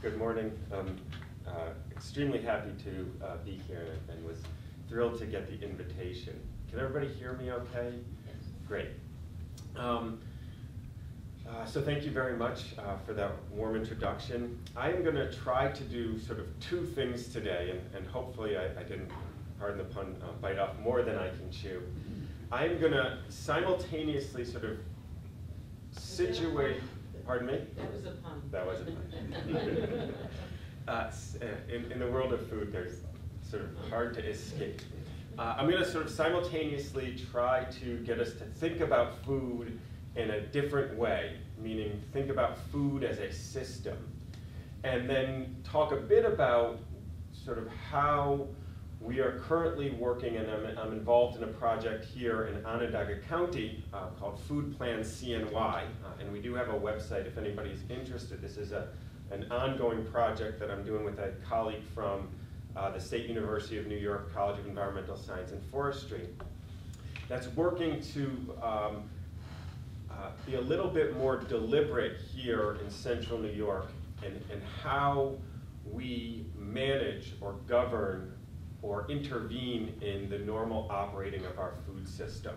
Good morning. I'm extremely happy to be here and was thrilled to get the invitation. Can everybody hear me okay? Yes. Great. So thank you very much for that warm introduction. I am going to try to do sort of two things today, and hopefully I didn't, pardon the pun, bite off more than I can chew. I am going to simultaneously sort of situate, pardon me? That was a pun. That was a pun. In the world of food, there's sort of hard to escape. I'm going to sort of simultaneously try to get us to think about food in a different way, meaning think about food as a system, and then talk a bit about sort of how we are currently working, and I'm involved in a project here in Onondaga County called Food Plan CNY, and we do have a website if anybody's interested. This is an ongoing project that I'm doing with a colleague from the State University of New York College of Environmental Science and Forestry that's working to be a little bit more deliberate here in central New York and how we manage or govern or intervene in the normal operating of our food system.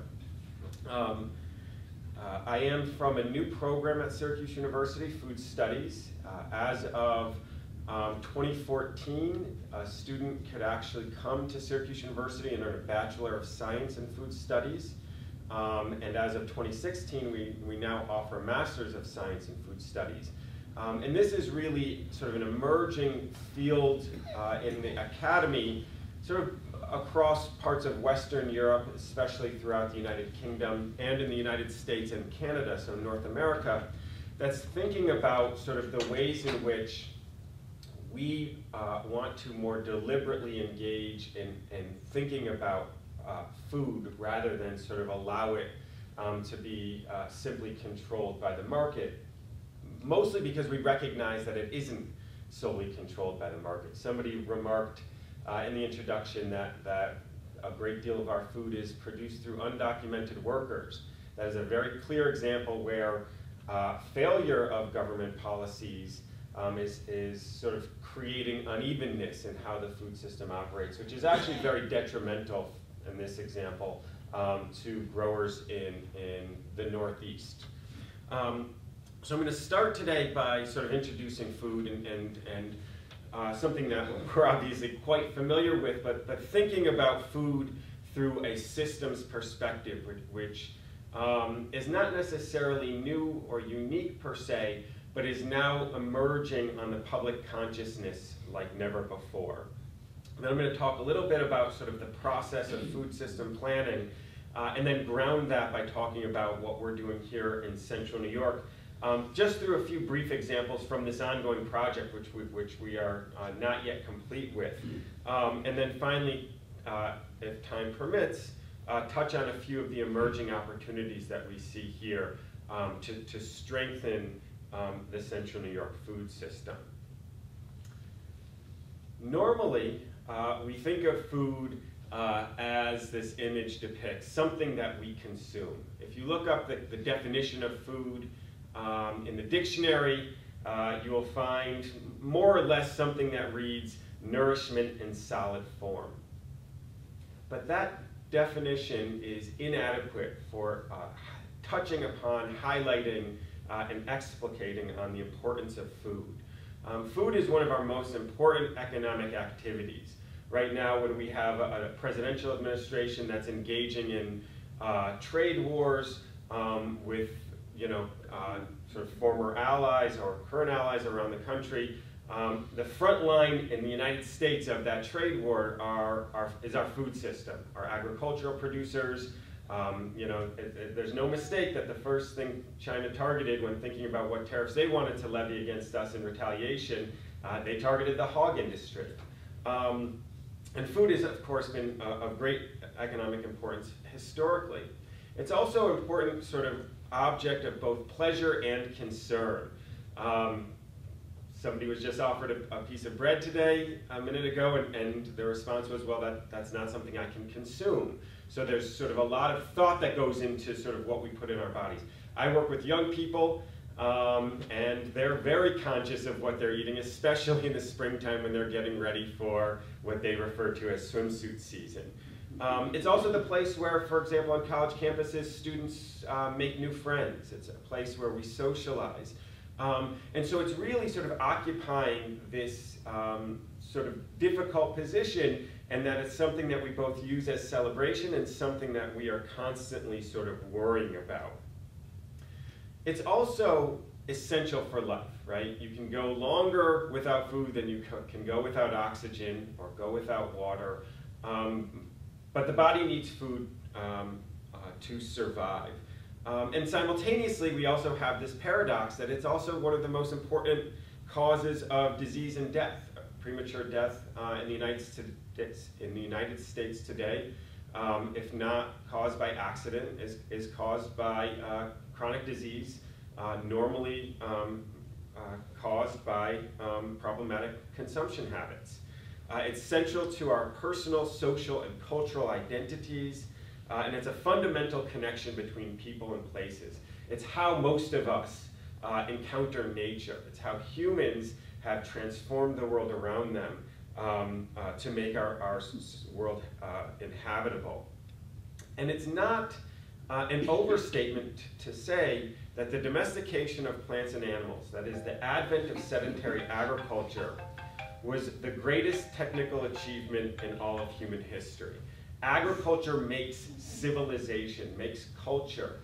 I am from a new program at Syracuse University, Food Studies. As of 2014, a student could actually come to Syracuse University and earn a Bachelor of Science in Food Studies. And as of 2016, we now offer a Master's of Science in Food Studies. And this is really sort of an emerging field in the academy, sort of across parts of Western Europe, especially throughout the United Kingdom, and in the United States and Canada, so North America, that's thinking about sort of the ways in which we want to more deliberately engage in thinking about food rather than sort of allow it to be simply controlled by the market, mostly because we recognize that it isn't solely controlled by the market. Somebody remarked in the introduction that a great deal of our food is produced through undocumented workers. That is a very clear example where failure of government policies is sort of creating unevenness in how the food system operates, which is actually very detrimental in this example, to growers in the Northeast. So I'm going to start today by sort of introducing food and something that we're obviously quite familiar with, but thinking about food through a systems perspective, which is not necessarily new or unique per se, but is now emerging on the public consciousness like never before. Then I'm going to talk a little bit about sort of the process of food system planning, and then ground that by talking about what we're doing here in central New York, just through a few brief examples from this ongoing project, which we are not yet complete with. And then finally, if time permits, touch on a few of the emerging opportunities that we see here to strengthen the central New York food system. Normally, we think of food as this image depicts, something that we consume. If you look up the definition of food in the dictionary, you will find more or less something that reads nourishment in solid form. But that definition is inadequate for touching upon, highlighting, and explicating on the importance of food. Food is one of our most important economic activities. Right now, when we have a presidential administration that's engaging in trade wars with, sort of former allies or current allies around the country, the front line in the United States of that trade war is our food system, our agricultural producers. There's no mistake that the first thing China targeted when thinking about what tariffs they wanted to levy against us in retaliation, they targeted the hog industry. And food has, of course, been of great economic importance historically. It's also an important sort of object of both pleasure and concern. Somebody was just offered a piece of bread today, a minute ago, and the response was, well, that's not something I can consume. So there's sort of a lot of thought that goes into sort of what we put in our bodies. I work with young people And they're very conscious of what they're eating, especially in the springtime when they're getting ready for what they refer to as swimsuit season. It's also the place where, for example, on college campuses, students make new friends. It's a place where we socialize. And so it's really sort of occupying this sort of difficult position, and that it's something that we both use as celebration and something that we are constantly sort of worrying about. It's also essential for life, right? You can go longer without food than you can go without oxygen or go without water. But the body needs food to survive. And simultaneously, we also have this paradox that it's also one of the most important causes of disease and death, premature death in the United States today, if not caused by accident, is caused by chronic disease, normally caused by problematic consumption habits. It's central to our personal, social, and cultural identities, and it's a fundamental connection between people and places. It's how most of us encounter nature. It's how humans have transformed the world around them to make our world inhabitable. And it's not an overstatement to say that the domestication of plants and animals, that is, the advent of sedentary agriculture, was the greatest technical achievement in all of human history. Agriculture makes civilization, makes culture,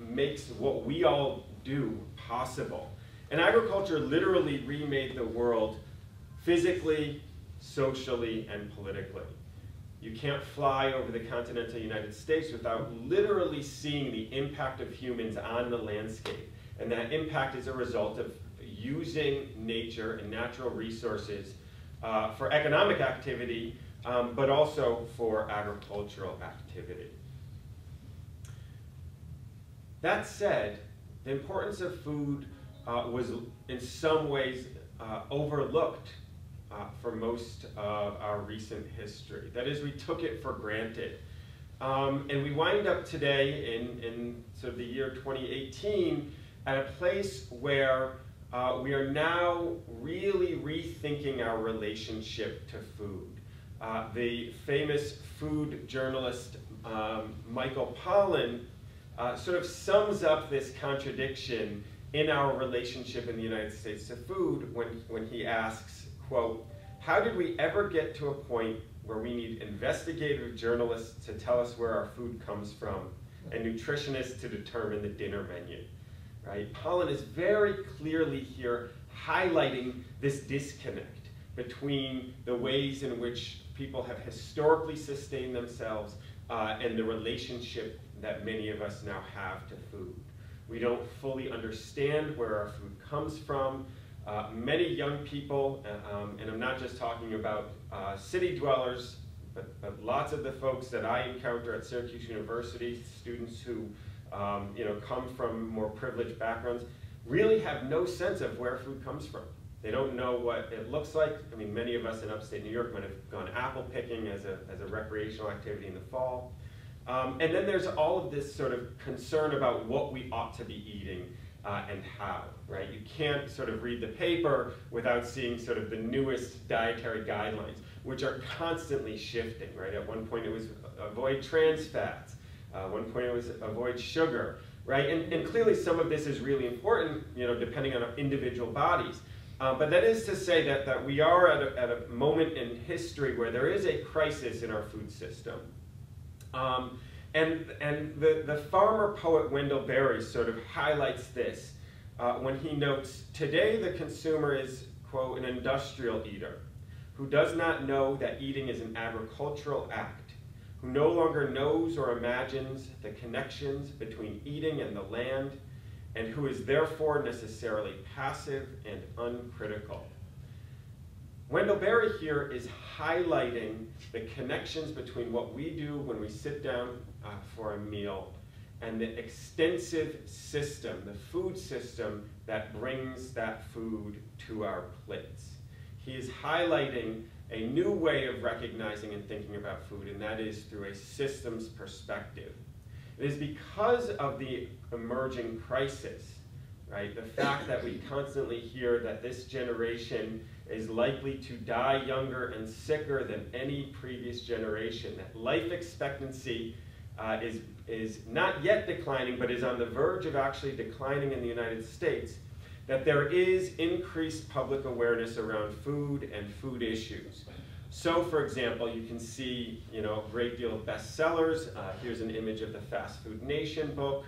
makes what we all do possible. And agriculture literally remade the world physically, socially, and politically. You can't fly over the continental United States without literally seeing the impact of humans on the landscape. And that impact is a result of using nature and natural resources for economic activity, but also for agricultural activity. That said, the importance of food was in some ways overlooked for most of our recent history. That is, we took it for granted. And we wind up today in sort of the year 2018 at a place where we are now really rethinking our relationship to food. The famous food journalist Michael Pollan sort of sums up this contradiction in our relationship in the United States to food when he asks, quote, "How did we ever get to a point where we need investigative journalists to tell us where our food comes from and nutritionists to determine the dinner menu?" Right? Pollan is very clearly here highlighting this disconnect between the ways in which people have historically sustained themselves and the relationship that many of us now have to food. We don't fully understand where our food comes from. Many young people, and I'm not just talking about city dwellers, but lots of the folks that I encounter at Syracuse University, students who come from more privileged backgrounds, really have no sense of where food comes from. They don't know what it looks like. I mean, many of us in upstate New York might have gone apple picking as a recreational activity in the fall. And then there's all of this sort of concern about what we ought to be eating and how, right? You can't sort of read the paper without seeing sort of the newest dietary guidelines, which are constantly shifting, right? At one point it was avoid trans fats. One point it was avoid sugar, right? And clearly some of this is really important, you know, depending on our individual bodies. But that is to say that we are at a moment in history where there is a crisis in our food system. And the farmer poet Wendell Berry sort of highlights this when he notes, "Today the consumer is, quote, an industrial eater who does not know that eating is an agricultural act, who no longer knows or imagines the connections between eating and the land, and who is therefore necessarily passive and uncritical." Wendell Berry here is highlighting the connections between what we do when we sit down for a meal and the extensive system, the food system, that brings that food to our plates. He is highlighting a new way of recognizing and thinking about food, and that is through a systems perspective. It is because of the emerging crisis right? The fact that we constantly hear that this generation is likely to die younger and sicker than any previous generation, that life expectancy is not yet declining, but is on the verge of actually declining in the United States, that there is increased public awareness around food and food issues. So, for example, you can see, you know, a great deal of bestsellers. Here's an image of the Fast Food Nation book.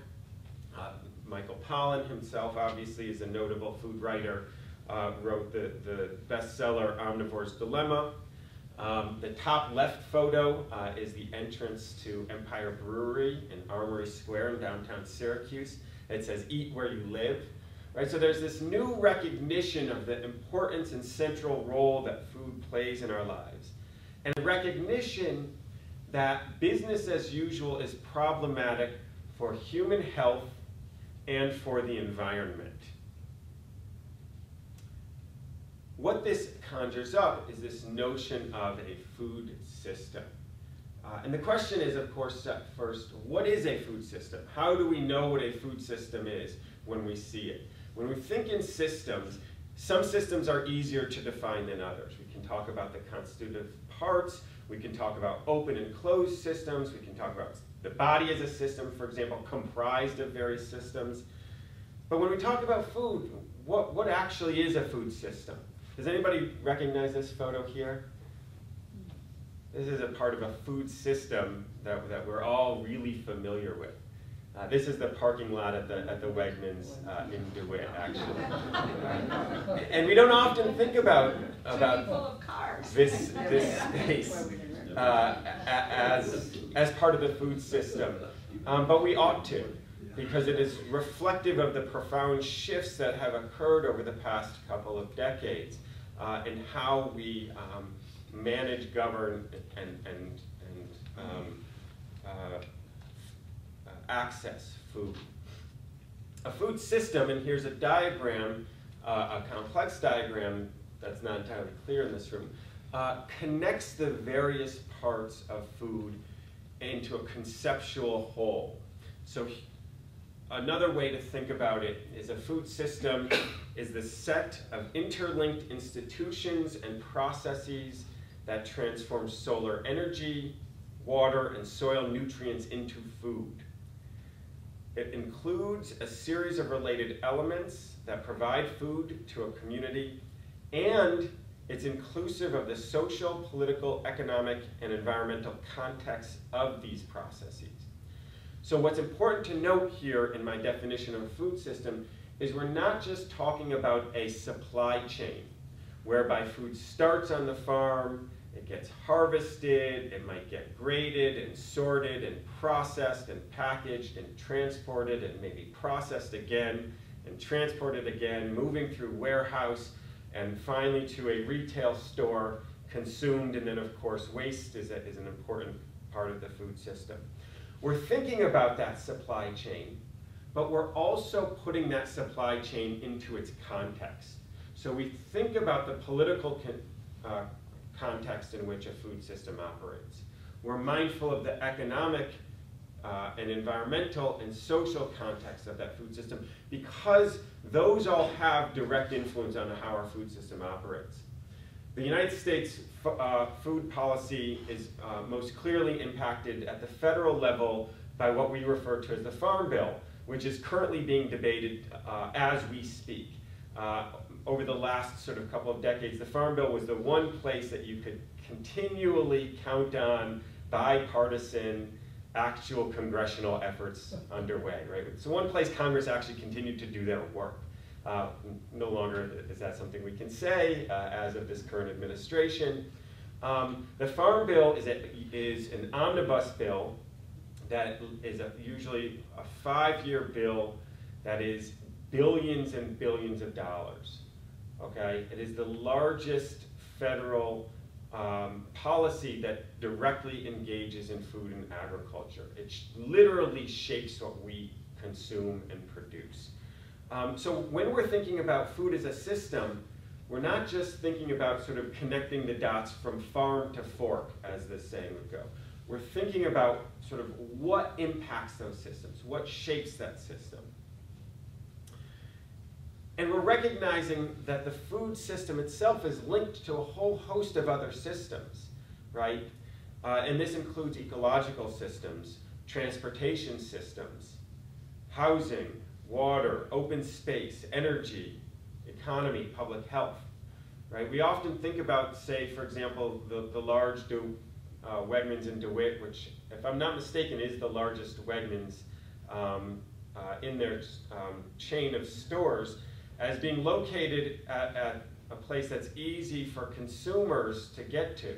Michael Pollan himself, obviously, is a notable food writer, wrote the bestseller Omnivore's Dilemma. The top left photo is the entrance to Empire Brewery in Armory Square in downtown Syracuse. It says, "Eat where you live." Right, so there's this new recognition of the importance and central role that food plays in our lives, and recognition that business as usual is problematic for human health and for the environment. What this conjures up is this notion of a food system. And the question is, of course, first, what is a food system? How do we know what a food system is when we see it? When we think in systems, some systems are easier to define than others. We can talk about the constitutive parts, we can talk about open and closed systems, we can talk about the body as a system, for example, comprised of various systems. But when we talk about food, what actually is a food system? Does anybody recognize this photo here? This is a part of a food system that we're all really familiar with. This is the parking lot at the Wegmans in DeWitt, actually. And we don't often think about this space as part of the food system, but we ought to, because it is reflective of the profound shifts that have occurred over the past couple of decades in how we manage, govern, and access food. A food system, and here's a diagram, a complex diagram that's not entirely clear in this room, connects the various parts of food into a conceptual whole. So another way to think about it is a food system is the set of interlinked institutions and processes that transform solar energy, water, and soil nutrients into food. It includes a series of related elements that provide food to a community, and it's inclusive of the social, political, economic, and environmental context of these processes. So what's important to note here in my definition of a food system is we're not just talking about a supply chain, whereby food starts on the farm, it gets harvested, it might get graded and sorted and processed and packaged and transported and maybe processed again and transported again, moving through warehouse and finally to a retail store, consumed, and then of course waste is an important part of the food system. We're thinking about that supply chain, but we're also putting that supply chain into its context. So we think about the political context in which a food system operates. We're mindful of the economic and environmental and social context of that food system, because those all have direct influence on how our food system operates. The United States food policy is most clearly impacted at the federal level by what we refer to as the Farm Bill, which is currently being debated as we speak. Over the last sort of couple of decades, the Farm Bill was the one place that you could continually count on bipartisan, actual congressional efforts underway, right? So one place Congress actually continued to do their work. No longer is that something we can say as of this current administration. The Farm Bill is an omnibus bill that is usually a five-year bill that is billions and billions of dollars, okay? It is the largest federal policy that directly engages in food and agriculture. It literally shapes what we consume and produce. So when we're thinking about food as a system, we're not just thinking about sort of connecting the dots from farm to fork, as the saying would go. We're thinking about sort of what impacts those systems, what shapes that system. And we're recognizing that the food system itself is linked to a whole host of other systems, right? And this includes ecological systems, transportation systems, housing, water, open space, energy, economy, public health, right? We often think about, say, for example, the large Wegmans in DeWitt, which, if I'm not mistaken, is the largest Wegmans in their chain of stores, as being located at a place that's easy for consumers to get to.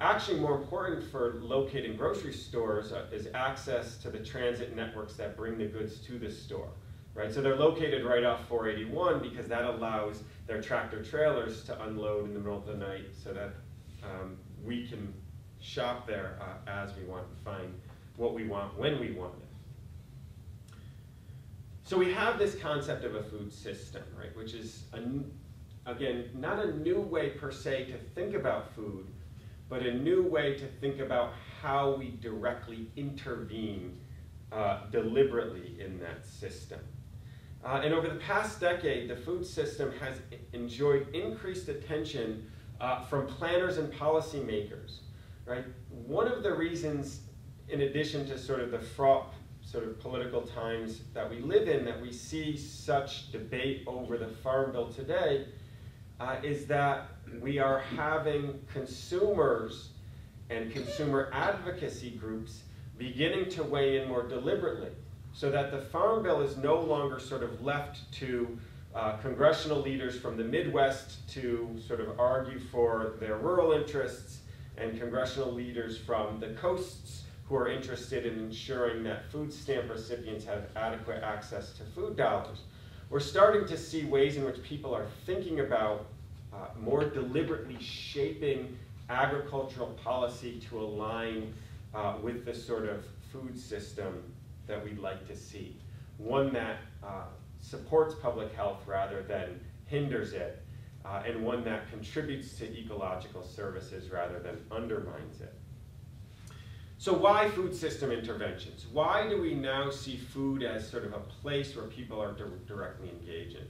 Actually, more important for locating grocery stores is access to the transit networks that bring the goods to the store, right? So they're located right off 481 because that allows their tractor trailers to unload in the middle of the night so that we can shop there as we want and find what we want when we want it. So we have this concept of a food system, right, which is, again, not a new way per se to think about food, but a new way to think about how we directly intervene deliberately in that system. And over the past decade, the food system has enjoyed increased attention from planners and policymakers, right? One of the reasons, in addition to sort of the fraught sort of political times that we live in, that we see such debate over the Farm Bill today, is that we are having consumers and consumer advocacy groups beginning to weigh in more deliberately, so that the Farm Bill is no longer sort of left to congressional leaders from the Midwest to sort of argue for their rural interests, and congressional leaders from the coasts who are interested in ensuring that food stamp recipients have adequate access to food dollars. We're starting to see ways in which people are thinking about more deliberately shaping agricultural policy to align with the sort of food system that we'd like to see. One that supports public health rather than hinders it, and one that contributes to ecological services rather than undermines it. So why food system interventions? Why do we now see food as sort of a place where people are directly engaging?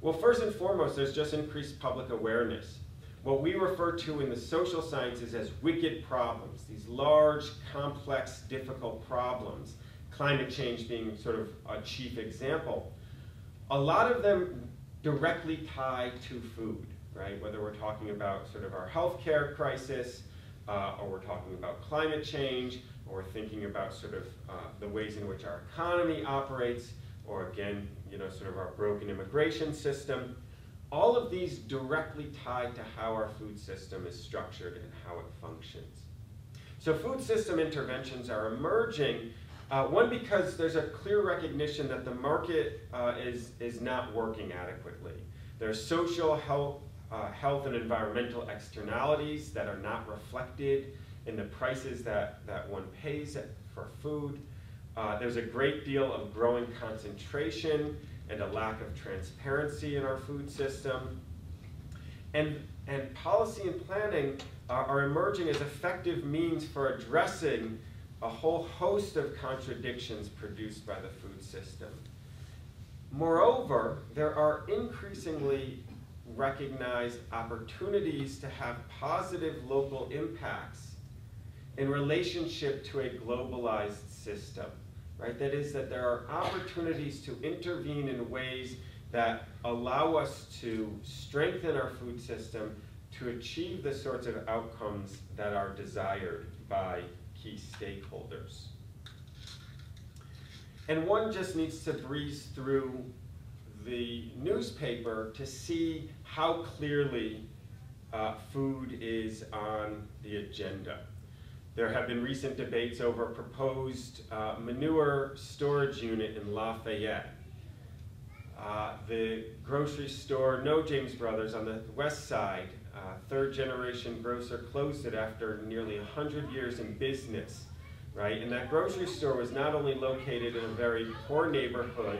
Well, first and foremost, there's just increased public awareness. What we refer to in the social sciences as wicked problems, these large, complex, difficult problems, climate change being sort of a chief example. A lot of them directly tie to food, right? Whether we're talking about sort of our healthcare crisis, or we're talking about climate change, or we're thinking about sort of the ways in which our economy operates, or again, you know, sort of our broken immigration system. All of these directly tied to how our food system is structured and how it functions. So food system interventions are emerging, one, because there's a clear recognition that the market is not working adequately. There's social health and environmental externalities that are not reflected in the prices that one pays for food. There's a great deal of growing concentration and a lack of transparency in our food system. And policy and planning are emerging as effective means for addressing a whole host of contradictions produced by the food system. Moreover, there are increasingly recognized opportunities to have positive local impacts in relationship to a globalized system, right? That is, that there are opportunities to intervene in ways that allow us to strengthen our food system to achieve the sorts of outcomes that are desired by key stakeholders. And one just needs to breeze through the newspaper to see how clearly food is on the agenda. There have been recent debates over a proposed manure storage unit in Lafayette. The grocery store Nojaim Brothers on the west side, third generation grocer, closed it after nearly 100 years in business, right? And that grocery store was not only located in a very poor neighborhood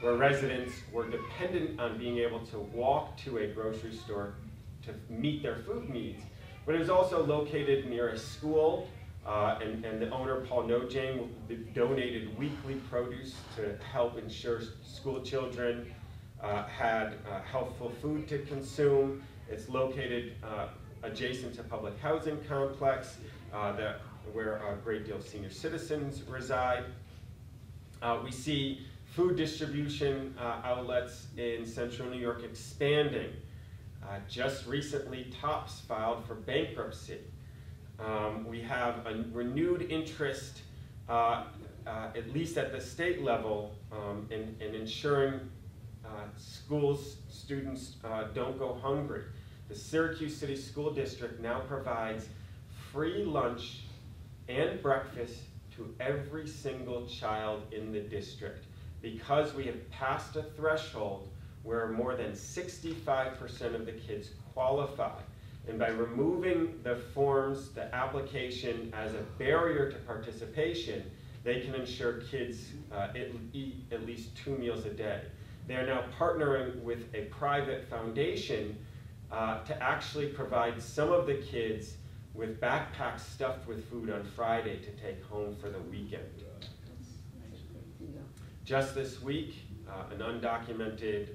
where residents were dependent on being able to walk to a grocery store to meet their food needs, but it was also located near a school, and the owner, Paul Nojaim, donated weekly produce to help ensure school children had healthful food to consume. It's located adjacent to public housing complex where a great deal of senior citizens reside. We see food distribution outlets in central New York expanding. Just recently, TOPS filed for bankruptcy. We have a renewed interest, at least at the state level, in ensuring schools, students don't go hungry. The Syracuse City School District now provides free lunch and breakfast to every single child in the district because we have passed a threshold where more than 65% of the kids qualify. And by removing the forms, the application as a barrier to participation, they can ensure kids eat at least 2 meals a day. They are now partnering with a private foundation to actually provide some of the kids with backpacks stuffed with food on Friday to take home for the weekend. Just this week, an undocumented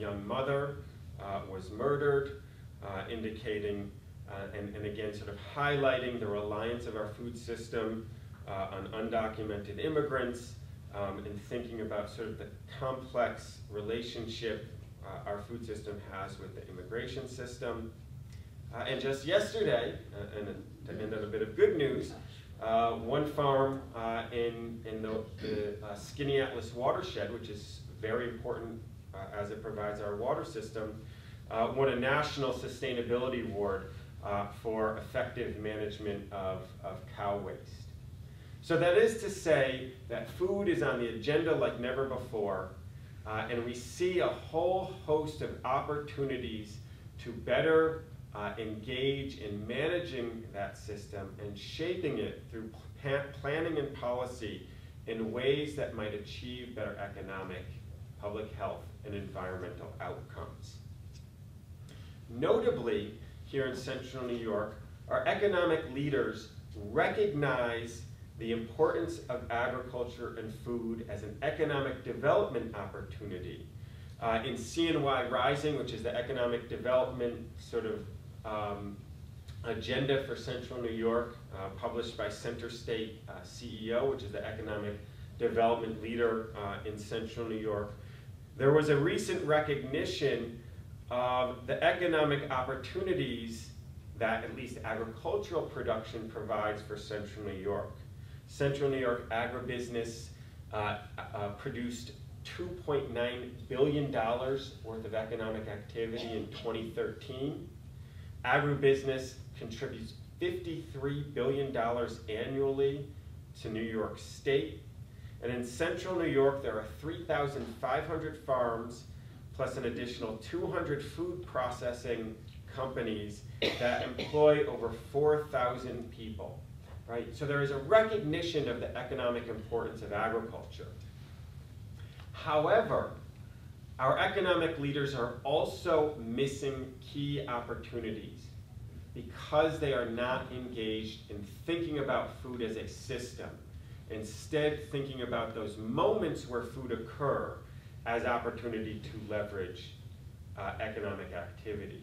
young mother was murdered, indicating and again sort of highlighting the reliance of our food system on undocumented immigrants and thinking about sort of the complex relationship our food system has with the immigration system. And just yesterday, and to end on a bit of good news, one farm in the Skaneateles watershed, which is very important as it provides our water system, won a national sustainability award for effective management of cow waste. So that is to say that food is on the agenda like never before, and we see a whole host of opportunities to better engage in managing that system and shaping it through planning and policy in ways that might achieve better economic, public health, and environmental outcomes. Notably, here in central New York, our economic leaders recognize the importance of agriculture and food as an economic development opportunity. In CNY Rising, which is the economic development sort of agenda for central New York, published by Center State CEO, which is the economic development leader in central New York, there was a recent recognition of the economic opportunities that at least agricultural production provides for central New York. Central New York agribusiness produced $2.9 billion worth of economic activity in 2013. Agribusiness contributes $53 billion annually to New York State. And in central New York, there are 3,500 farms plus an additional 200 food processing companies that employ over 4,000 people. Right? So there is a recognition of the economic importance of agriculture. However, our economic leaders are also missing key opportunities because they are not engaged in thinking about food as a system. Instead, thinking about those moments where food occurs as opportunity to leverage economic activity.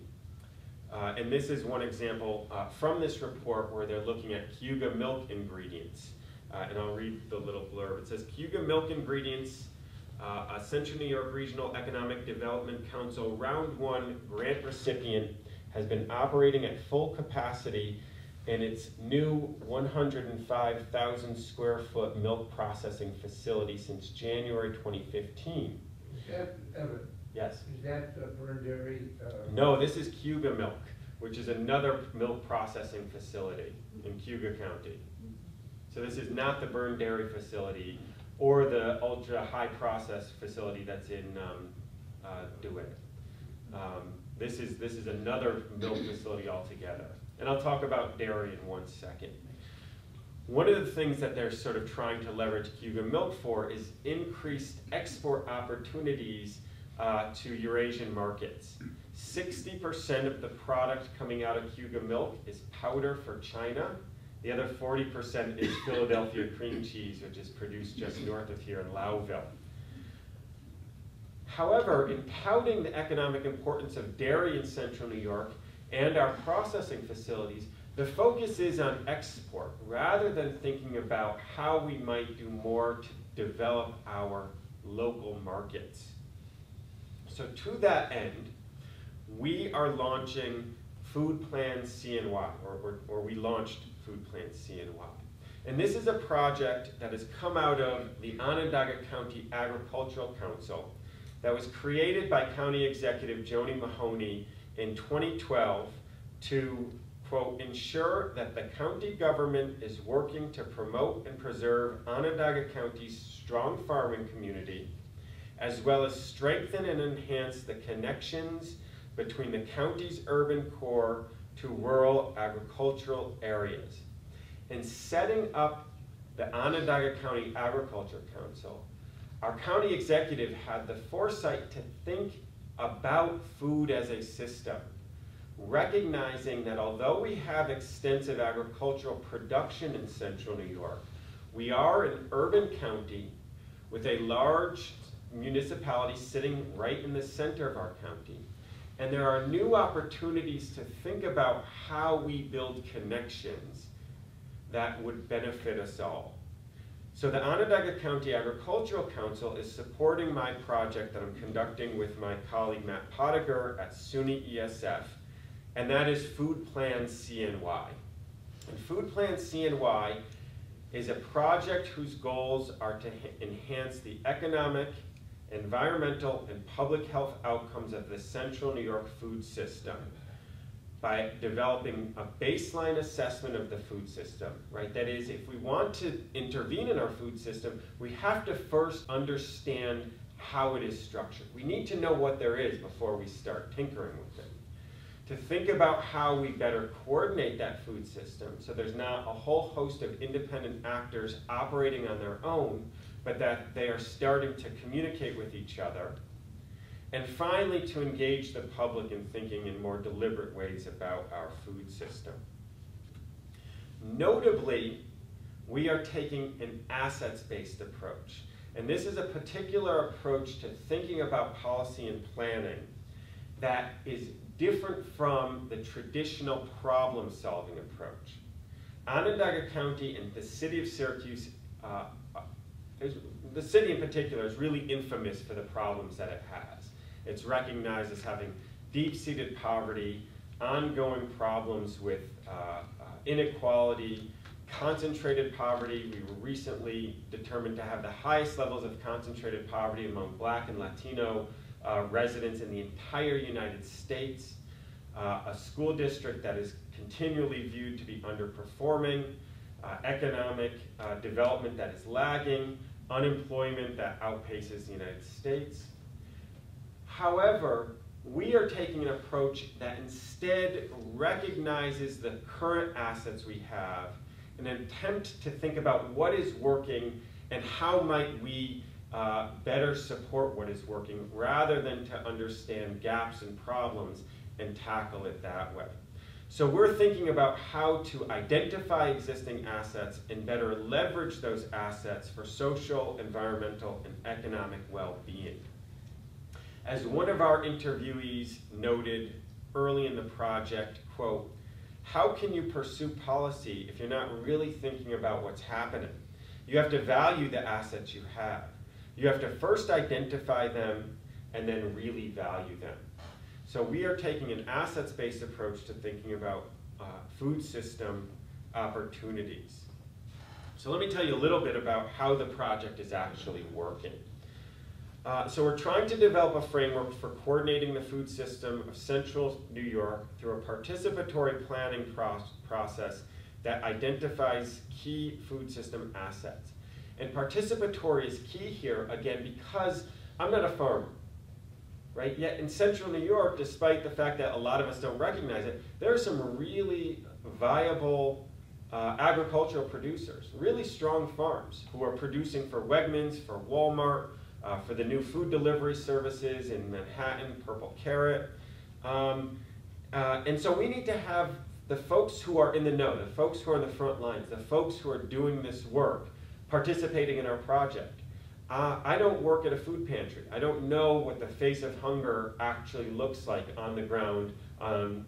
And this is one example from this report where they're looking at Cayuga milk ingredients. And I'll read the little blurb. It says, Cayuga milk ingredients, a Central New York Regional Economic Development Council Round 1 grant recipient, has been operating at full capacity in its new 105,000 square foot milk processing facility since January 2015. Yes. Is that Byrne Dairy? No, this is Cayuga Milk, which is another milk processing facility in Cayuga County. So this is not the Byrne Dairy facility or the ultra high process facility that's in DeWitt. This is another milk facility altogether. And I'll talk about dairy in one second. One of the things that they're sort of trying to leverage Cayuga Milk for is increased export opportunities to Eurasian markets. 60% of the product coming out of Cayuga Milk is powder for China. The other 40% is Philadelphia cream cheese, which is produced just north of here in Lowville. However, in touting the economic importance of dairy in central New York and our processing facilities, the focus is on export rather than thinking about how we might do more to develop our local markets. So to that end, we are launching Food Plan CNY, or we launched Food Plan CNY. And this is a project that has come out of the Onondaga County Agricultural Council that was created by County Executive Joni Mahoney in 2012 to, quote, ensure that the county government is working to promote and preserve Onondaga County's strong farming community, as well as strengthen and enhance the connections between the county's urban core to rural agricultural areas. In setting up the Onondaga County Agriculture Council, our county executive had the foresight to think about food as a system, recognizing that although we have extensive agricultural production in central New York, we are an urban county with a large municipality sitting right in the center of our county. And there are new opportunities to think about how we build connections that would benefit us all. So the Onondaga County Agricultural Council is supporting my project that I'm conducting with my colleague Matt Potiger at SUNY ESF, and that is Food Plan CNY. And Food Plan CNY is a project whose goals are to enhance the economic, environmental, and public health outcomes of the central New York food system by developing a baseline assessment of the food system, right? That is, if we want to intervene in our food system, we have to first understand how it is structured. We need to know what there is before we start tinkering with it. To think about how we better coordinate that food system so there's not a whole host of independent actors operating on their own, but that they are starting to communicate with each other. And finally, to engage the public in thinking in more deliberate ways about our food system. Notably, we are taking an assets-based approach. And this is a particular approach to thinking about policy and planning that is different from the traditional problem-solving approach. Onondaga County and the city of Syracuse, the city in particular, is really infamous for the problems that it has. It's recognized as having deep-seated poverty, ongoing problems with inequality, concentrated poverty. We were recently determined to have the highest levels of concentrated poverty among Black and Latino residents in the entire United States, a school district that is continually viewed to be underperforming, economic development that is lagging, unemployment that outpaces the United States. However, we are taking an approach that instead recognizes the current assets we have and an attempt to think about what is working and how might we better support what is working, rather than to understand gaps and problems and tackle it that way. So we're thinking about how to identify existing assets and better leverage those assets for social, environmental, and economic well-being. As one of our interviewees noted early in the project, quote, "How can you pursue policy if you're not really thinking about what's happening? You have to value the assets you have. You have to first identify them and then really value them." So we are taking an assets-based approach to thinking about food system opportunities. So let me tell you a little bit about how the project is actually working. So we're trying to develop a framework for coordinating the food system of central New York through a participatory planning process that identifies key food system assets. And participatory is key here, again, because I'm not a farmer, right? Yet in central New York, despite the fact that a lot of us don't recognize it, there are some really viable agricultural producers, really strong farms who are producing for Wegmans, for Walmart, for the new food delivery services in Manhattan, Purple Carrot. And so we need to have the folks who are in the know, the folks who are on the front lines, the folks who are doing this work, participating in our project. I don't work at a food pantry. I don't know what the face of hunger actually looks like on the ground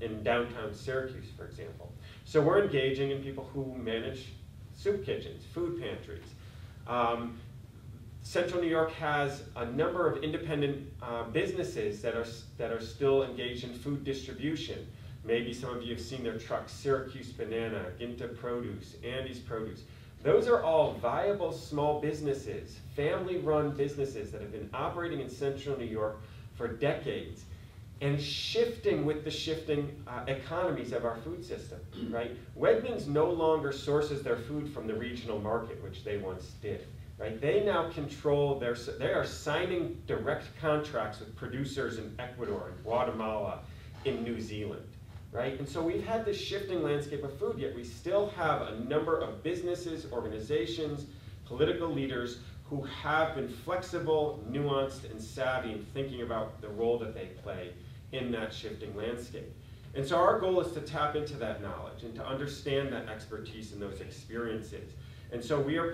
in downtown Syracuse, for example. So we're engaging in people who manage soup kitchens, food pantries. Central New York has a number of independent businesses that are still engaged in food distribution. Maybe some of you have seen their trucks, Syracuse Banana, Ginta Produce, Andy's Produce. Those are all viable small businesses, family-run businesses that have been operating in Central New York for decades and shifting with the shifting economies of our food system, right? Wegmans no longer sources their food from the regional market, which they once did, right? They now control their, they are signing direct contracts with producers in Ecuador, in Guatemala, in New Zealand. Right? And so we've had this shifting landscape of food, yet we still have a number of businesses, organizations, political leaders who have been flexible, nuanced, and savvy in thinking about the role that they play in that shifting landscape. And so our goal is to tap into that knowledge and to understand that expertise and those experiences. And so we are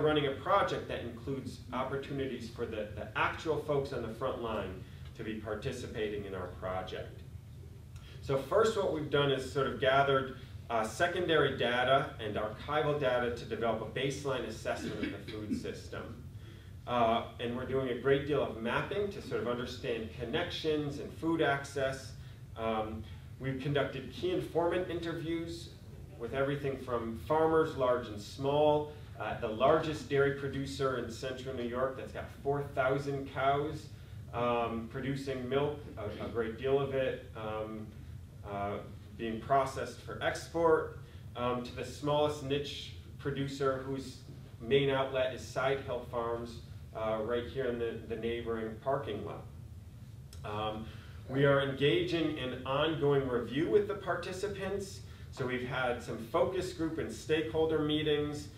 running a project that includes opportunities for the actual folks on the front line to be participating in our project. So first what we've done is sort of gathered secondary data and archival data to develop a baseline assessment of the food system. And we're doing a great deal of mapping to sort of understand connections and food access. We've conducted key informant interviews with everything from farmers, large and small, the largest dairy producer in Central New York that's got 4,000 cows producing milk, a great deal of it, being processed for export, to the smallest niche producer whose main outlet is Side Hill Farms right here in the neighboring parking lot. We are engaging in ongoing review with the participants. So we've had some focus group and stakeholder meetings.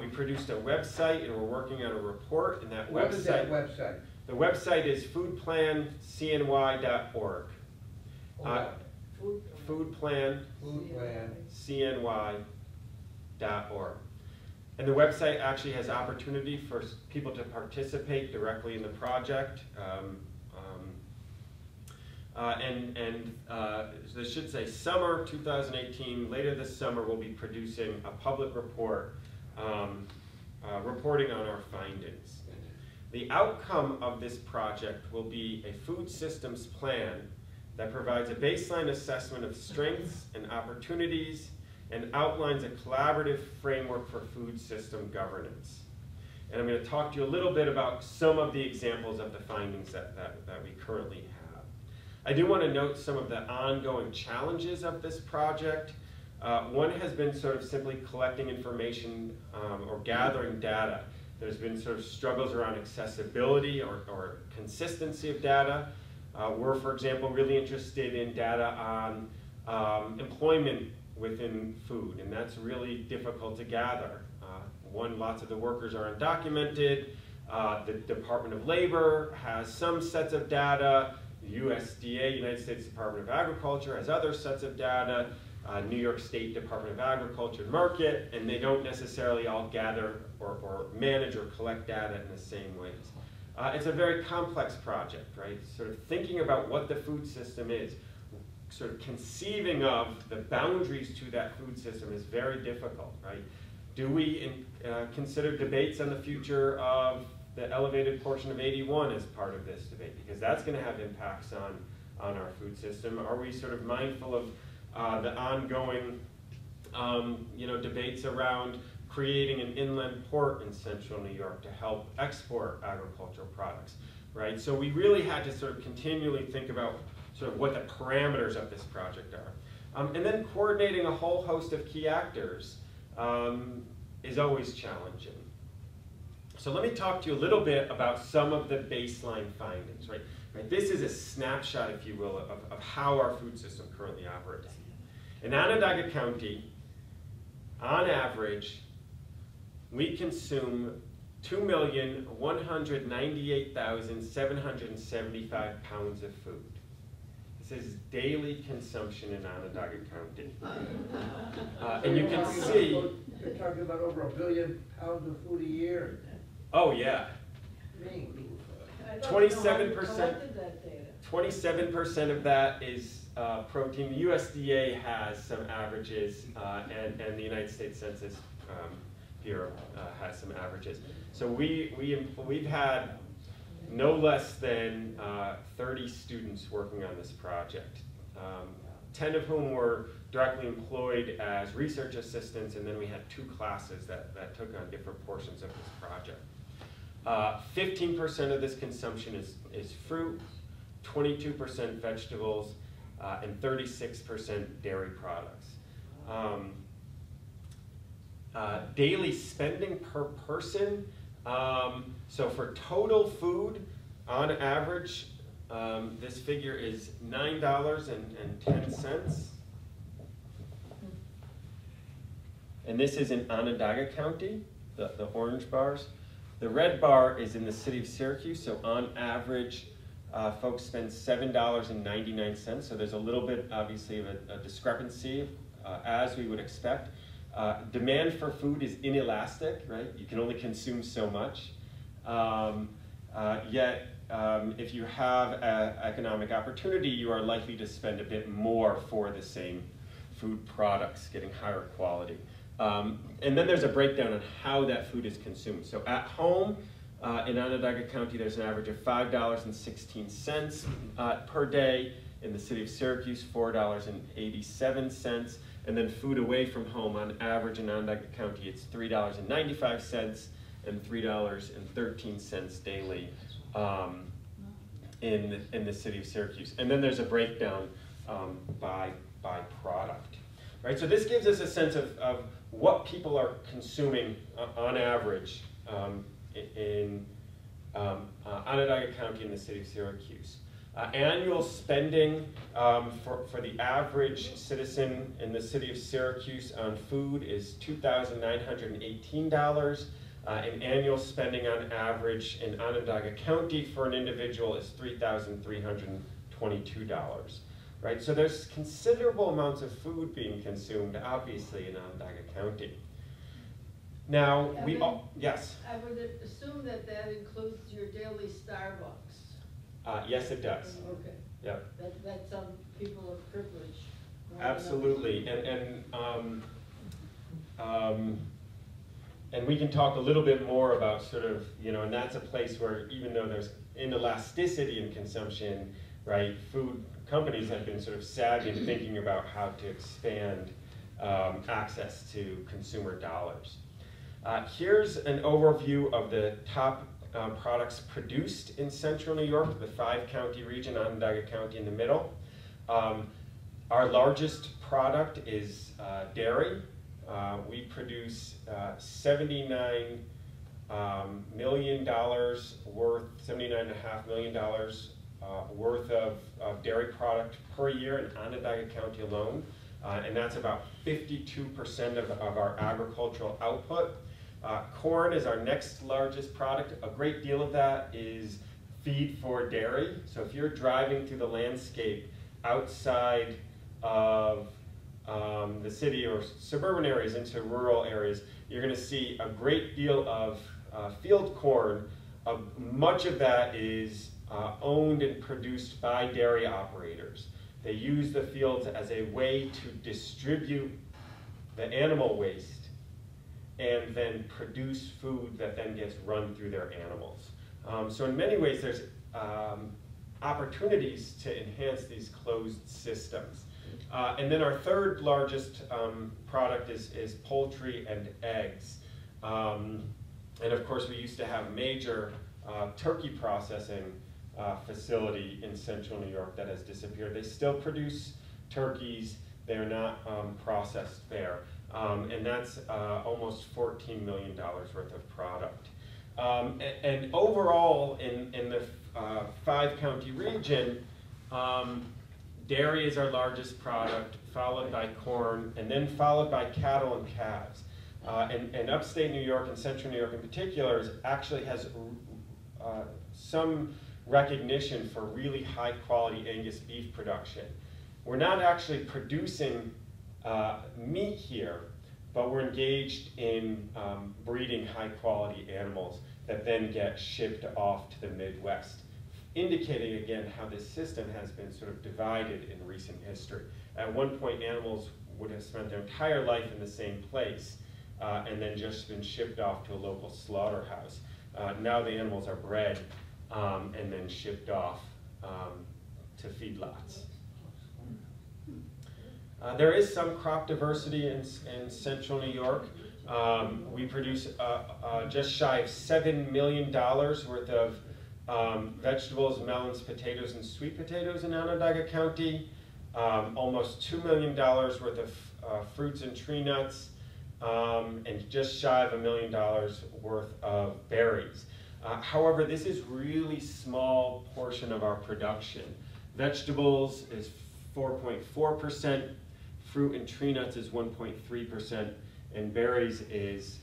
We produced a website and we're working on a report. And that what website, is that website? The website is foodplancny.org. Foodplancny.org. And the website actually has opportunity for people to participate directly in the project. They should say summer 2018, later this summer, we'll be producing a public report reporting on our findings. The outcome of this project will be a food systems plan that provides a baseline assessment of strengths and opportunities and outlines a collaborative framework for food system governance. And I'm going to talk to you a little bit about some of the examples of the findings that we currently have. I do want to note some of the ongoing challenges of this project. One has been sort of simply collecting information or gathering data. There's been sort of struggles around accessibility or consistency of data. We're, for example, really interested in data on employment within food, and that's really difficult to gather. One, lots of the workers are undocumented. The Department of Labor has some sets of data. The USDA, United States Department of Agriculture, has other sets of data. New York State Department of Agriculture and Market, and they don't necessarily all gather or manage or collect data in the same ways. It's a very complex project, right? Sort of thinking about what the food system is, sort of conceiving of the boundaries to that food system is very difficult, right? Do we consider debates on the future of the elevated portion of 81 as part of this debate? Because that's going to have impacts on our food system. Are we sort of mindful of the ongoing debates around creating an inland port in Central New York to help export agricultural products, right? So we really had to sort of continually think about sort of what the parameters of this project are. And then coordinating a whole host of key actors is always challenging. So let me talk to you a little bit about some of the baseline findings, right? This is a snapshot, if you will, of how our food system currently operates. In Onondaga County, on average, we consume 2,198,775 pounds of food. This is daily consumption in Onondaga County. And you can see... You're talking about over 1 billion pounds of food a year. Oh, yeah. Maybe. 27% of that is protein. The USDA has some averages, and the United States Census Bureau has some averages. So we've had no less than 30 students working on this project, 10 of whom were directly employed as research assistants, and then we had 2 classes that took on different portions of this project. 15% of this consumption is fruit, 22% vegetables, and 36% dairy products. Daily spending per person, so for total food, on average, this figure is $9.10. And this is in Onondaga County, the orange bars. The red bar is in the city of Syracuse, so on average, folks spend $7.99, so there's a little bit, obviously, of a discrepancy, as we would expect. Demand for food is inelastic, right? You can only consume so much. Yet, if you have an economic opportunity, you are likely to spend a bit more for the same food products, getting higher quality. And then there's a breakdown on how that food is consumed. So at home, in Onondaga County, there's an average of $5.16 per day. In the city of Syracuse, $4.87. And then food away from home, on average in Onondaga County, it's $3.95 and $3.13 daily in the city of Syracuse. And then there's a breakdown by product. Right, so this gives us a sense of what people are consuming on average in Onondaga County in the city of Syracuse. Annual spending for the average citizen in the city of Syracuse on food is $2,918. And annual spending on average in Onondaga County for an individual is $3,322. Right, so there's considerable amounts of food being consumed, obviously, in Onondaga County. Now, yes? I would assume that includes your daily Starbucks. Yes, it does. Okay. Yep. That's some people of privilege. Absolutely, and we can talk a little bit more about sort of, you know, and that's a place where even though there's inelasticity in consumption, right, food companies have been sort of savvy in thinking about how to expand access to consumer dollars. Here's an overview of the top products produced in central New York, the 5-county region, Onondaga County in the middle. Our largest product is dairy. We produce $79.5 million worth of dairy product per year in Onondaga County alone, and that's about 52% of our agricultural output. Corn is our next largest product. A great deal of that is feed for dairy. So if you're driving through the landscape outside of the city or suburban areas into rural areas, you're going to see a great deal of field corn. Much of that is owned and produced by dairy operators. They use the fields as a way to distribute the animal waste and then produce food that then gets run through their animals. So in many ways there's opportunities to enhance these closed systems. And then our third largest product is poultry and eggs. And of course we used to have major turkey processing facility in central New York that has disappeared. They still produce turkeys, they're not processed there. And that's almost $14 million worth of product. And overall, in the 5-county region, dairy is our largest product, followed by corn, and then followed by cattle and calves. And upstate New York and central New York in particular actually has some recognition for really high quality Angus beef production. We're not actually producing meat here, but we're engaged in breeding high-quality animals that then get shipped off to the Midwest, indicating again how this system has been sort of divided in recent history. At one point, animals would have spent their entire life in the same place and then just been shipped off to a local slaughterhouse. Now the animals are bred and then shipped off to feedlots. There is some crop diversity in central New York. We produce just shy of $7 million worth of vegetables, melons, potatoes, and sweet potatoes in Onondaga County. Almost $2 million worth of fruits and tree nuts, and just shy of $1 million worth of berries. However, this is really small portion of our production. Vegetables is 4.4%, fruit and tree nuts is 1.3%, and berries is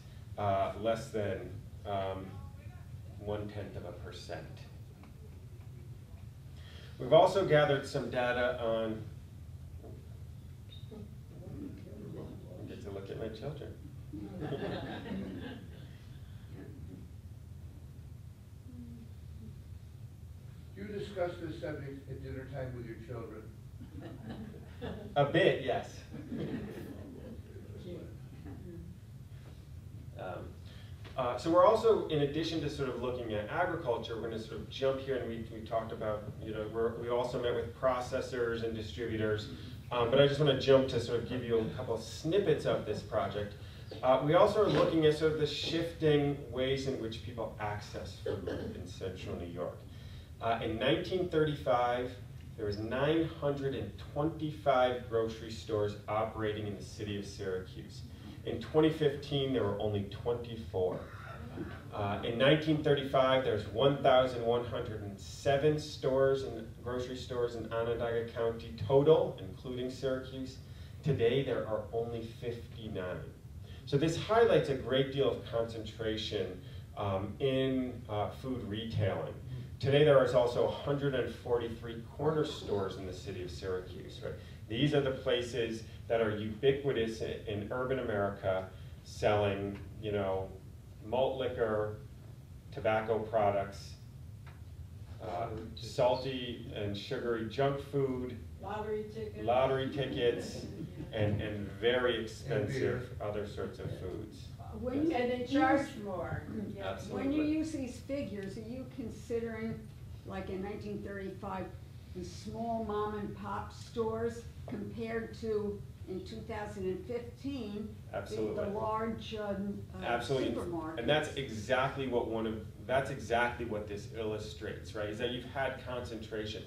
less than 0.1%. We've also gathered some data on, I get to look at my children. You discussed this subject at dinner time with your children. A bit, yes. So we're also, in addition to sort of looking at agriculture, we're going to sort of jump here, and we talked about, you know, we also met with processors and distributors, but I just want to jump to sort of give you a couple snippets of this project. We also are looking at sort of the shifting ways in which people access food in central New York. In 1935, there was 925 grocery stores operating in the city of Syracuse. In 2015, there were only 24. In 1935, there's 1,107 stores and grocery stores in Onondaga County total, including Syracuse. Today, there are only 59. So this highlights a great deal of concentration in food retailing. Today, there is also 143 corner stores in the city of Syracuse. Right? These are the places that are ubiquitous in urban America, selling, you know, malt liquor, tobacco products, salty and sugary junk food, lottery tickets, and very expensive other sorts of foods. When yes. And they charge more. Yeah. When you use these figures, are you considering, like in 1935, the small mom and pop stores compared to, in 2015, the large supermarkets? And that's exactly what this illustrates, right? Is that you've had concentration.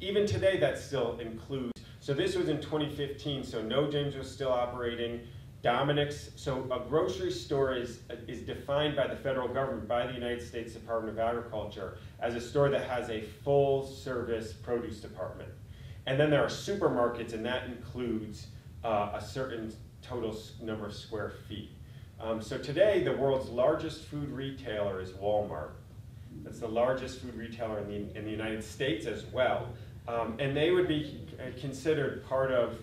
Even today, that still includes. So this was in 2015. So Nojaim's was still operating. Dominic's, so a grocery store is defined by the federal government, by the United States Department of Agriculture, as a store that has a full-service produce department. And then there are supermarkets, and that includes a certain total number of square feet. So today, the world's largest food retailer is Walmart. That's the largest food retailer in the United States as well. And they would be considered part of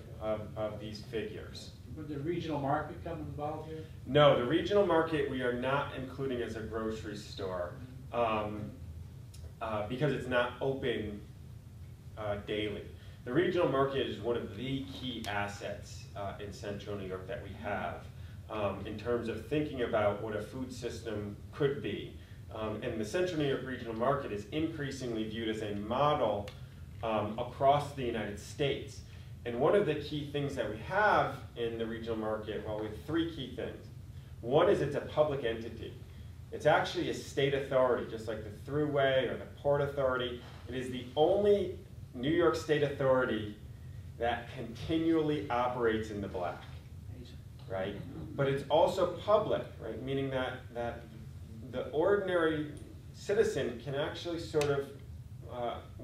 these figures. Would the regional market come involved here? No, the regional market we are not including as a grocery store because it's not open daily. The regional market is one of the key assets in central New York that we have in terms of thinking about what a food system could be. And the central New York regional market is increasingly viewed as a model across the United States. And one of the key things that we have in the regional market, well, we have three key things. One is it's a public entity. It's actually a state authority, just like the Thruway or the Port Authority. It is the only New York State authority that continually operates in the black, right? But it's also public, right? Meaning that the ordinary citizen can actually sort of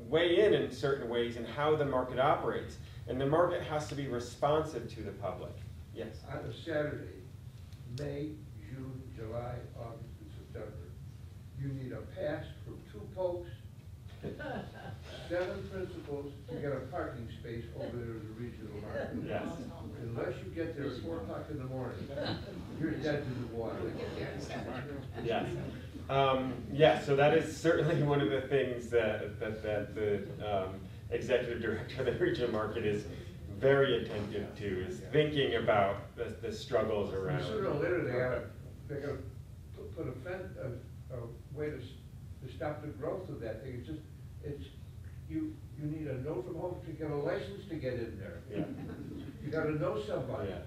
weigh in certain ways in how the market operates. And the market has to be responsive to the public. Yes? On a Saturday, May, June, July, August, and September, you need a pass from 2 popes, 7 principals to get a parking space over there in the regional market. Yes. unless you get there at 4 o'clock in the morning, you're dead to the water. Yeah. Yeah, so that is certainly one of the things that the executive director of the regional market is very attentive to, is thinking about the struggles around. Sooner or later, they're going to put a way to stop the growth of that thing. It's just, you need a note from home to get a license to get in there. Yeah. You got to know somebody. Yeah.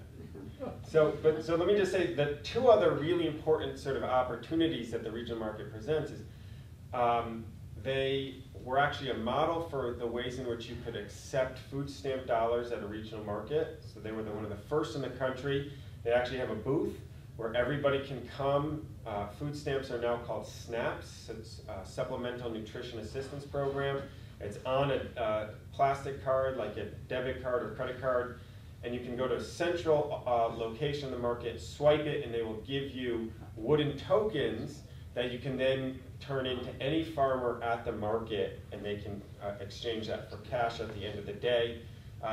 So let me just say that two other really important sort of opportunities that the regional market presents is they were actually a model for the ways in which you could accept food stamp dollars at a regional market. So they were one of the first in the country. They actually have a booth where everybody can come. Food stamps are now called SNAPs. It's a Supplemental Nutrition Assistance Program. It's on a plastic card, like a debit card or credit card. And you can go to a central location in the market, swipe it, and they will give you wooden tokens that you can then turn into any farmer at the market, and they can exchange that for cash at the end of the day.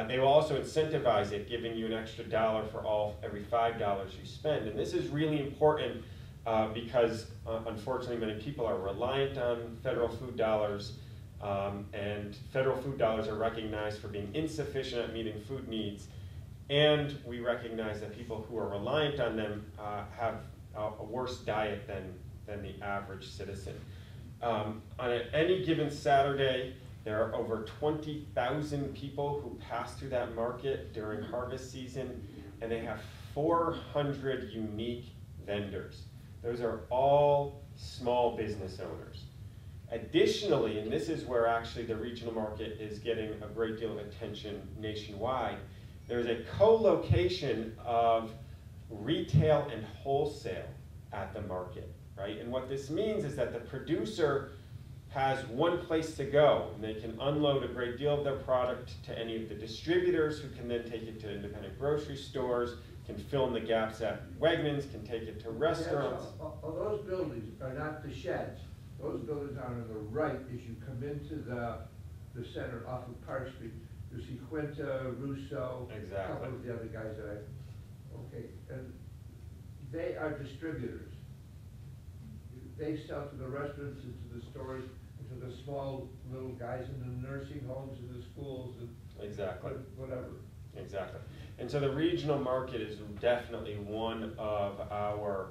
They will also incentivize it, giving you an extra dollar for every $5 you spend. And this is really important because, unfortunately, many people are reliant on federal food dollars, and federal food dollars are recognized for being insufficient at meeting food needs. And we recognize that people who are reliant on them have a worse diet than the average citizen. On any given Saturday, there are over 20,000 people who pass through that market during harvest season, and they have 400 unique vendors. Those are all small business owners. Additionally, and this is where actually the regional market is getting a great deal of attention nationwide, there's a co-location of retail and wholesale at the market, right? And what this means is that the producer has one place to go, and they can unload a great deal of their product to any of the distributors, who can then take it to independent grocery stores, can fill in the gaps at Wegmans, can take it to restaurants. Yeah, those buildings are not the sheds. Those buildings are on the right as you come into the center off of Park Street. You see Quinta, Russo, a couple of the other guys that and they are distributors. They sell to the restaurants and to the stores and to the small little guys in the nursing homes and the schools and whatever. Exactly. And so the regional market is definitely one of our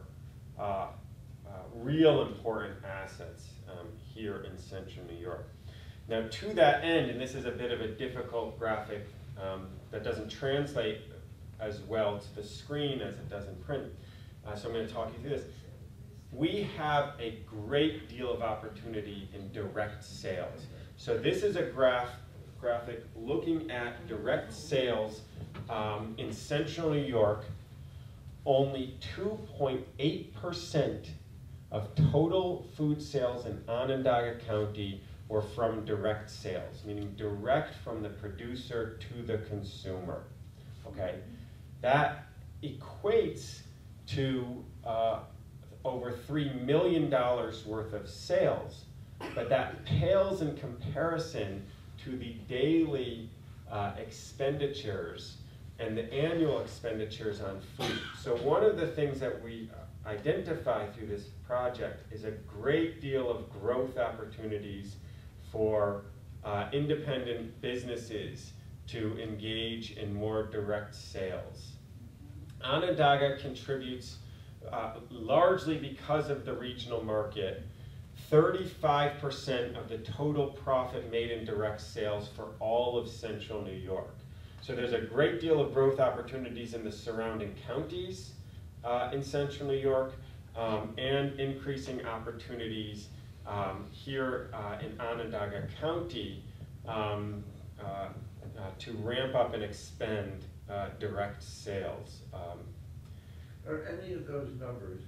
real important assets here in central New York. Now, to that end, and this is a bit of a difficult graphic that doesn't translate as well to the screen as it does in print, so I'm going to talk you through this. We have a great deal of opportunity in direct sales. So this is a graphic looking at direct sales in central New York. Only 2.8% of total food sales in Onondaga County were from direct sales, meaning direct from the producer to the consumer, okay? That equates to over $3 million worth of sales, but that pales in comparison to the daily expenditures and the annual expenditures on food. So one of the things that we identify through this project is a great deal of growth opportunities for independent businesses to engage in more direct sales. Onondaga contributes, largely because of the regional market, 35% of the total profit made in direct sales for all of central New York. So there's a great deal of growth opportunities in the surrounding counties in central New York, and increasing opportunities here in Onondaga County to ramp up and expend direct sales. Are any of those numbers?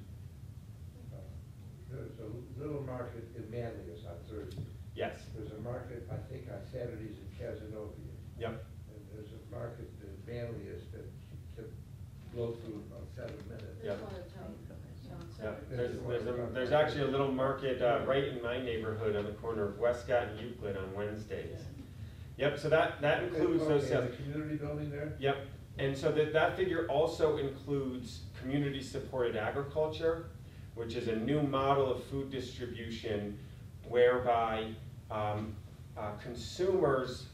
There's a little market in Manlius on Thursday. Yes. There's a market, I think, on Saturdays in Cazenovia. Yep. And there's a market in Manlius that you can blow through about 7 minutes. Yep. Yeah, there's actually a little market right in my neighborhood on the corner of Westcott and Euclid on Wednesdays. Yep, so that includes those sales. Community building there? Yep, And so that figure also includes community-supported agriculture, which is a new model of food distribution whereby consumers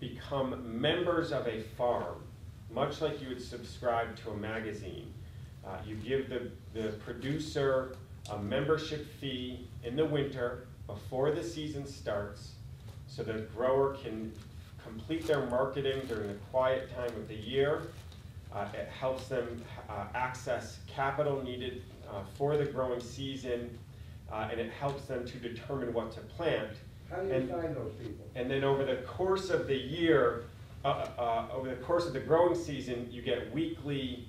become members of a farm, much like you would subscribe to a magazine. You give the producer a membership fee in the winter before the season starts, so the grower can complete their marketing during the quiet time of the year. It helps them access capital needed for the growing season, and it helps them to determine what to plant. How do you find those people? And then over the course of the year, over the course of the growing season, you get weekly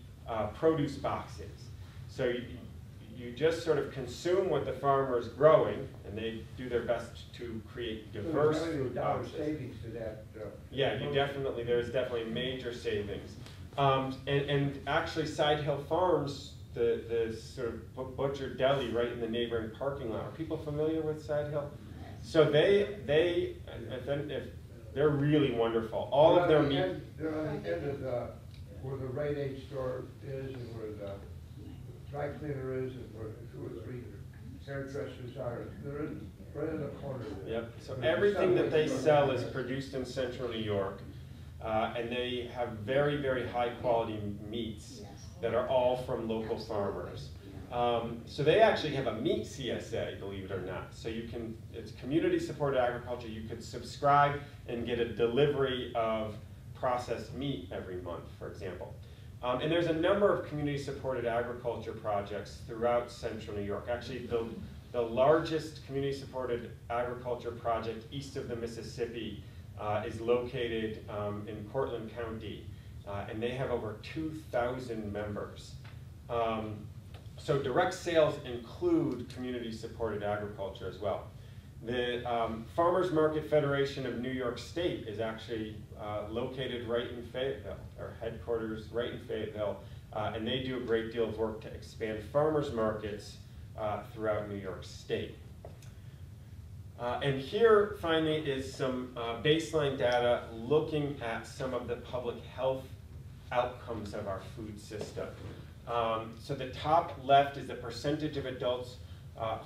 produce boxes. So you just sort of consume what the farmer is growing, and they do their best to create diverse food boxes. Savings to that. Yeah, there's definitely major savings. And actually, Side Hill Farms, the sort of butcher deli right in the neighboring parking lot. Are people familiar with Side Hill? So they're really wonderful. All of their meat. They're on the end of where the Rite Aid store is, and where the dry cleaner is, and where 2 or 3 hairdressers are. They're right in the corner. Yep. So everything that they sell is produced in central New York, and they have very, very high quality meats that are all from local farmers. So they actually have a meat CSA, believe it or not. So you can, it's community supported agriculture. You could subscribe and get a delivery of processed meat every month, for example. And there's a number of community supported agriculture projects throughout central New York. Actually, the largest community supported agriculture project east of the Mississippi is located in Cortland County, and they have over 2,000 members. So direct sales include community-supported agriculture as well. The Farmers Market Federation of New York State is actually located right in Fayetteville, or headquarters right in Fayetteville, and they do a great deal of work to expand farmers markets throughout New York State. And here, finally, is some baseline data looking at some of the public health outcomes of our food system. So the top left is the percentage of adults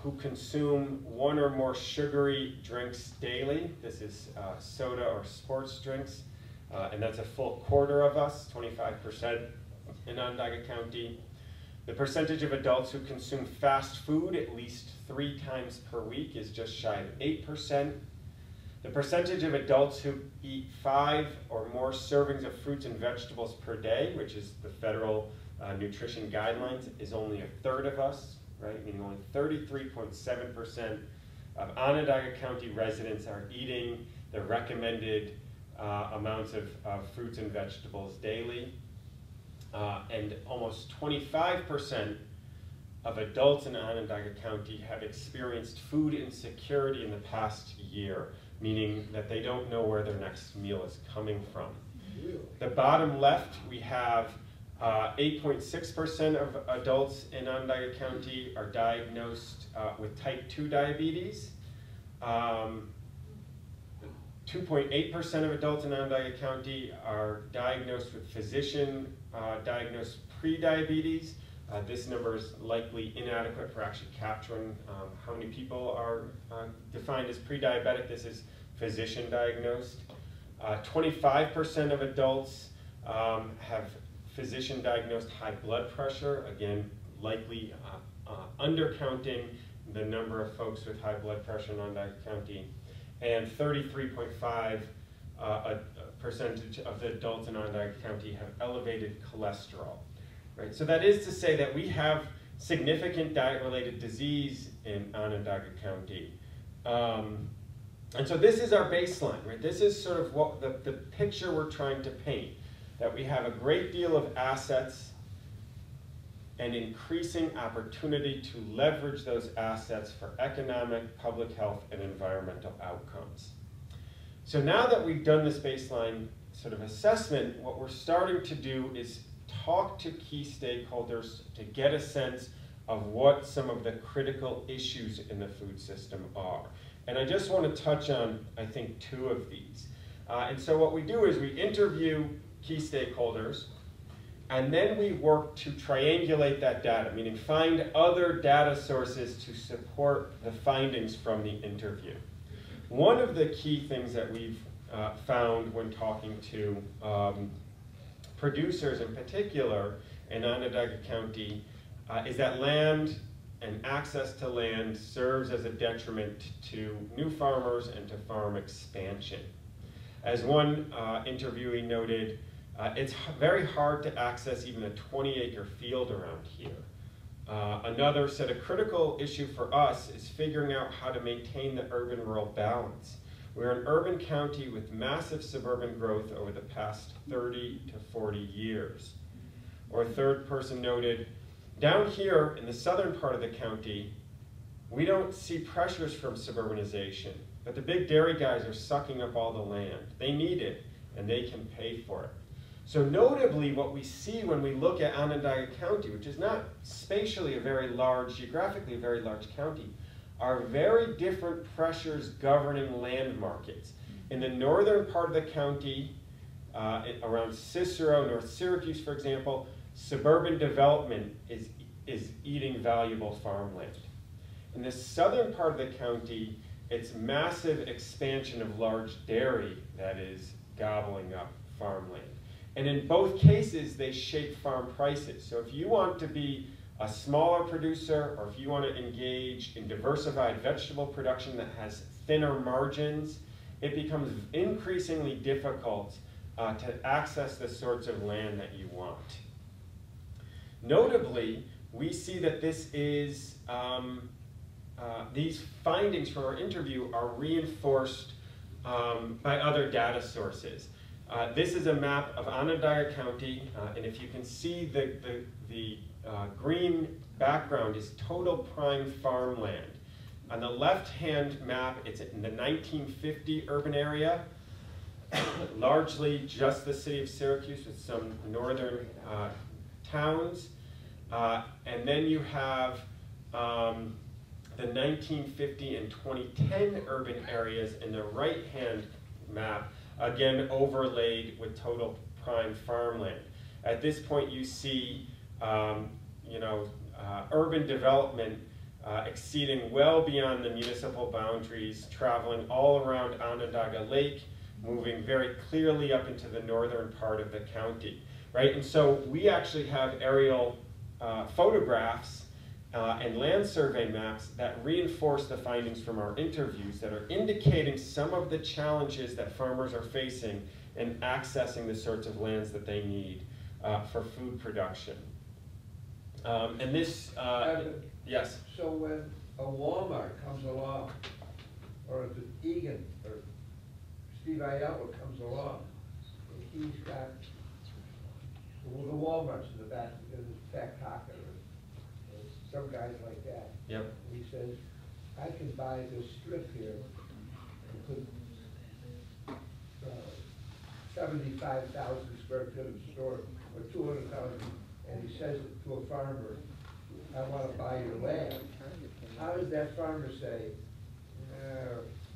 who consume one or more sugary drinks daily. This is soda or sports drinks, and that's a full quarter of us, 25% in Onondaga County. The percentage of adults who consume fast food at least 3 times per week is just shy of 8%. The percentage of adults who eat 5 or more servings of fruits and vegetables per day, which is the federal nutrition guidelines, is only 1/3 of us, right? Meaning only 33.7% of Onondaga County residents are eating the recommended amounts of fruits and vegetables daily. And almost 25% of adults in Onondaga County have experienced food insecurity in the past year, meaning that they don't know where their next meal is coming from. The bottom left, we have 8.6% of adults in Onondaga County are diagnosed with type 2 diabetes. 2.8% of adults in Onondaga County are diagnosed with physician-diagnosed prediabetes. This number is likely inadequate for actually capturing how many people are defined as pre-diabetic. This is physician-diagnosed. 25% of adults have physician-diagnosed high blood pressure, again, likely undercounting the number of folks with high blood pressure in Onondaga County. And 33.5% percentage of the adults in Onondaga County have elevated cholesterol. Right? So that is to say that we have significant diet-related disease in Onondaga County. And so this is our baseline. Right? This is sort of what the picture we're trying to paint, that we have a great deal of assets and increasing opportunity to leverage those assets for economic, public health, and environmental outcomes. So now that we've done this baseline sort of assessment, what we're starting to do is talk to key stakeholders to get a sense of what some of the critical issues in the food system are. And I just want to touch on, I think, 2 of these. And so what we do is we interview key stakeholders, And then we work to triangulate that data, meaning find other data sources to support the findings from the interview. One of the key things that we've found when talking to producers in particular in Onondaga County is that land and access to land serves as a detriment to new farmers and to farm expansion. As one interviewee noted, it's very hard to access even a 20-acre field around here. Another said a critical issue for us is figuring out how to maintain the urban-rural balance. We're an urban county with massive suburban growth over the past 30 to 40 years. Or a third person noted, down here in the southern part of the county, we don't see pressures from suburbanization, but the big dairy guys are sucking up all the land. They need it, and they can pay for it. So notably, what we see when we look at Onondaga County, which is not spatially a very large, geographically a very large county, are very different pressures governing land markets. In the northern part of the county, around Cicero, North Syracuse, for example, suburban development is eating valuable farmland. In the southern part of the county, it's massive expansion of large dairy that is gobbling up farmland. And in both cases, they shape farm prices. So if you want to be a smaller producer, or if you want to engage in diversified vegetable production that has thinner margins, it becomes increasingly difficult to access the sorts of land that you want. Notably, we see that this is, these findings from our interview are reinforced by other data sources. This is a map of Onondaga County, and if you can see, the green background is total prime farmland. On the left-hand map, it's in the 1950 urban area, largely just the city of Syracuse with some northern towns. And then you have the 1950 and 2010 urban areas in the right-hand map, again overlaid with total prime farmland. At this point you see urban development exceeding well beyond the municipal boundaries, traveling all around Onondaga Lake, moving very clearly up into the northern part of the county. Right? And so we actually have aerial photographs and land survey maps that reinforce the findings from our interviews that are indicating some of the challenges that farmers are facing in accessing the sorts of lands that they need for food production. And this, yes? So when a Walmart comes along, or if it's Egan, or Steve Aiello comes along, he's got the Walmarts in the back, in his back pocket. Some guys like that. Yep. He says, I can buy this strip here and put 75,000 square feet of store or 200,000, and he says to a farmer, I want to buy your land. How does that farmer say,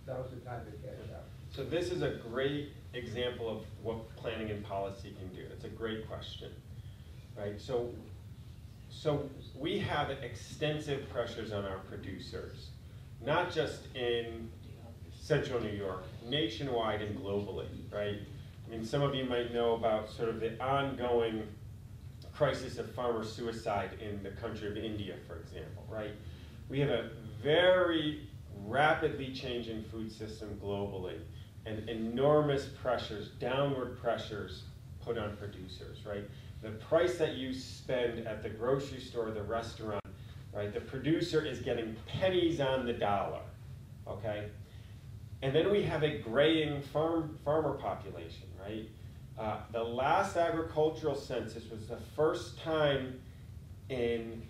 that was the time to cash out? So this is a great example of what planning and policy can do. It's a great question, right? So we have extensive pressures on our producers, not just in central New York, nationwide and globally, right? I mean, some of you might know about sort of the ongoing crisis of farmer suicide in the country of India, for example, right? We have a very rapidly changing food system globally and enormous pressures, downward pressures put on producers, right? The price that you spend at the grocery store, the restaurant, right? The producer is getting pennies on the dollar, okay? And then we have a graying farmer population, right? The last agricultural census was the first time in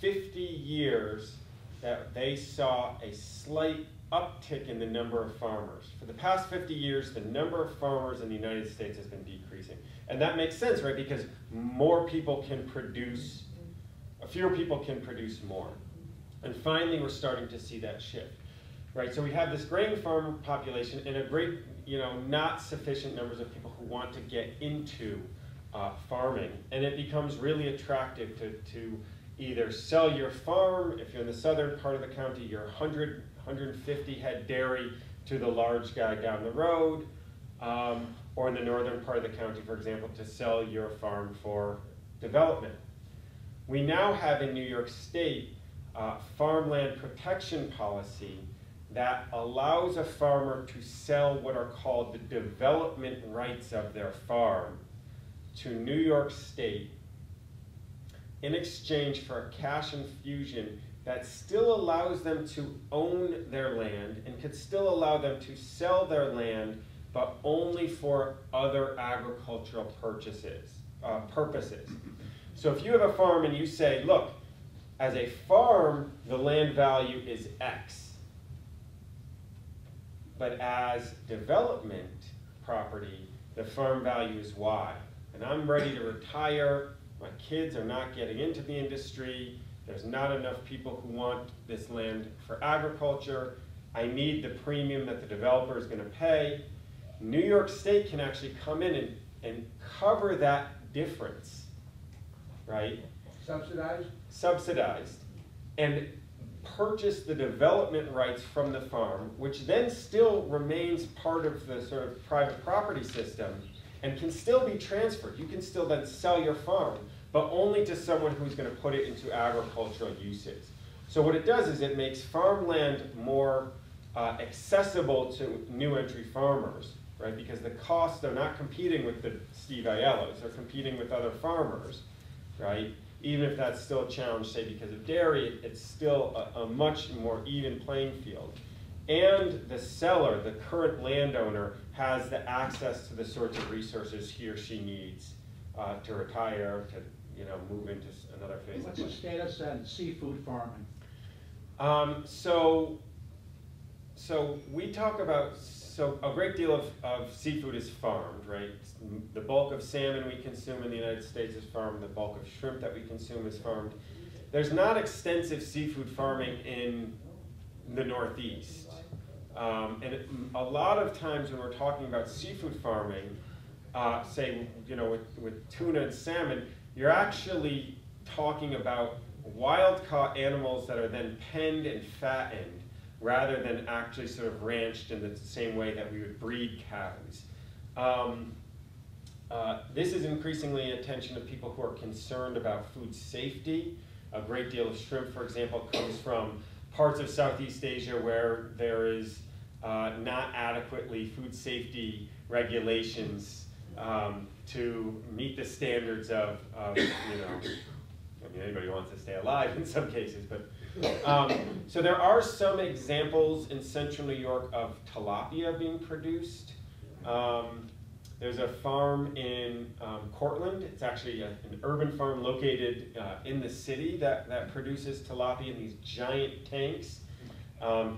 50 years that they saw a slight uptick in the number of farmers. For the past 50 years, the number of farmers in the United States has been decreasing. And that makes sense, right? Because more people can produce, fewer people can produce more. And finally, we're starting to see that shift, right? So we have this growing farm population and a great, not sufficient numbers of people who want to get into farming, and it becomes really attractive to either sell your farm, if you're in the southern part of the county, your 100, 150 head dairy to the large guy down the road, or in the northern part of the county, for example, to sell your farm for development. We now have in New York State farmland protection policy that allows a farmer to sell what are called the development rights of their farm to New York State in exchange for a cash infusion that still allows them to own their land and could still allow them to sell their land, but only for other agricultural purposes. So if you have a farm and you say, look, as a farm, the land value is X, but as development property, the farm value is Y. And I'm ready to retire, my kids are not getting into the industry, there's not enough people who want this land for agriculture, I need the premium that the developer is going to pay. New York State can actually come in and cover that difference, right? Subsidized? Subsidized. And purchase the development rights from the farm, which then still remains part of the sort of private property system and can still be transferred. You can still then sell your farm, but only to someone who's going to put it into agricultural uses. So what it does is it makes farmland more accessible to new entry farmers, right? Because the costs, they're not competing with the Steve Aiellos, they're competing with other farmers, right? Even if that's still a challenge, say because of dairy, it's still a much more even playing field. And the seller, the current landowner, has the access to the sorts of resources he or she needs to retire, to move into another phase. What's the status on seafood farming? So we talk about, so a great deal of seafood is farmed, right? The bulk of salmon we consume in the United States is farmed, the bulk of shrimp that we consume is farmed. There's not extensive seafood farming in the Northeast. A lot of times when we're talking about seafood farming, say, with tuna and salmon, you're actually talking about wild-caught animals that are then penned and fattened, rather than actually sort of ranched in the same way that we would breed cows. This is increasingly attention of people who are concerned about food safety. A great deal of shrimp, for example, comes from parts of Southeast Asia where there is not adequately food safety regulations to meet the standards of anybody wants to stay alive in some cases, but so there are some examples in central New York of tilapia being produced. There's a farm in Cortland. It's actually an urban farm located in the city that produces tilapia in these giant tanks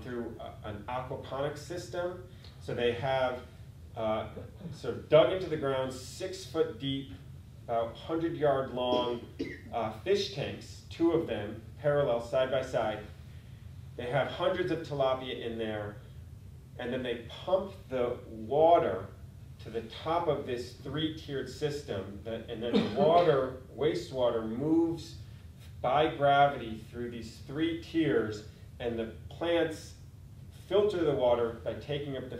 through an aquaponics system. So they have sort of dug into the ground 6 foot deep, about 100 yard long fish tanks, two of them, parallel side by side. They have hundreds of tilapia in there, and then they pump the water to the top of this three-tiered system, and then the water, wastewater, moves by gravity through these three tiers, and the plants filter the water by taking up the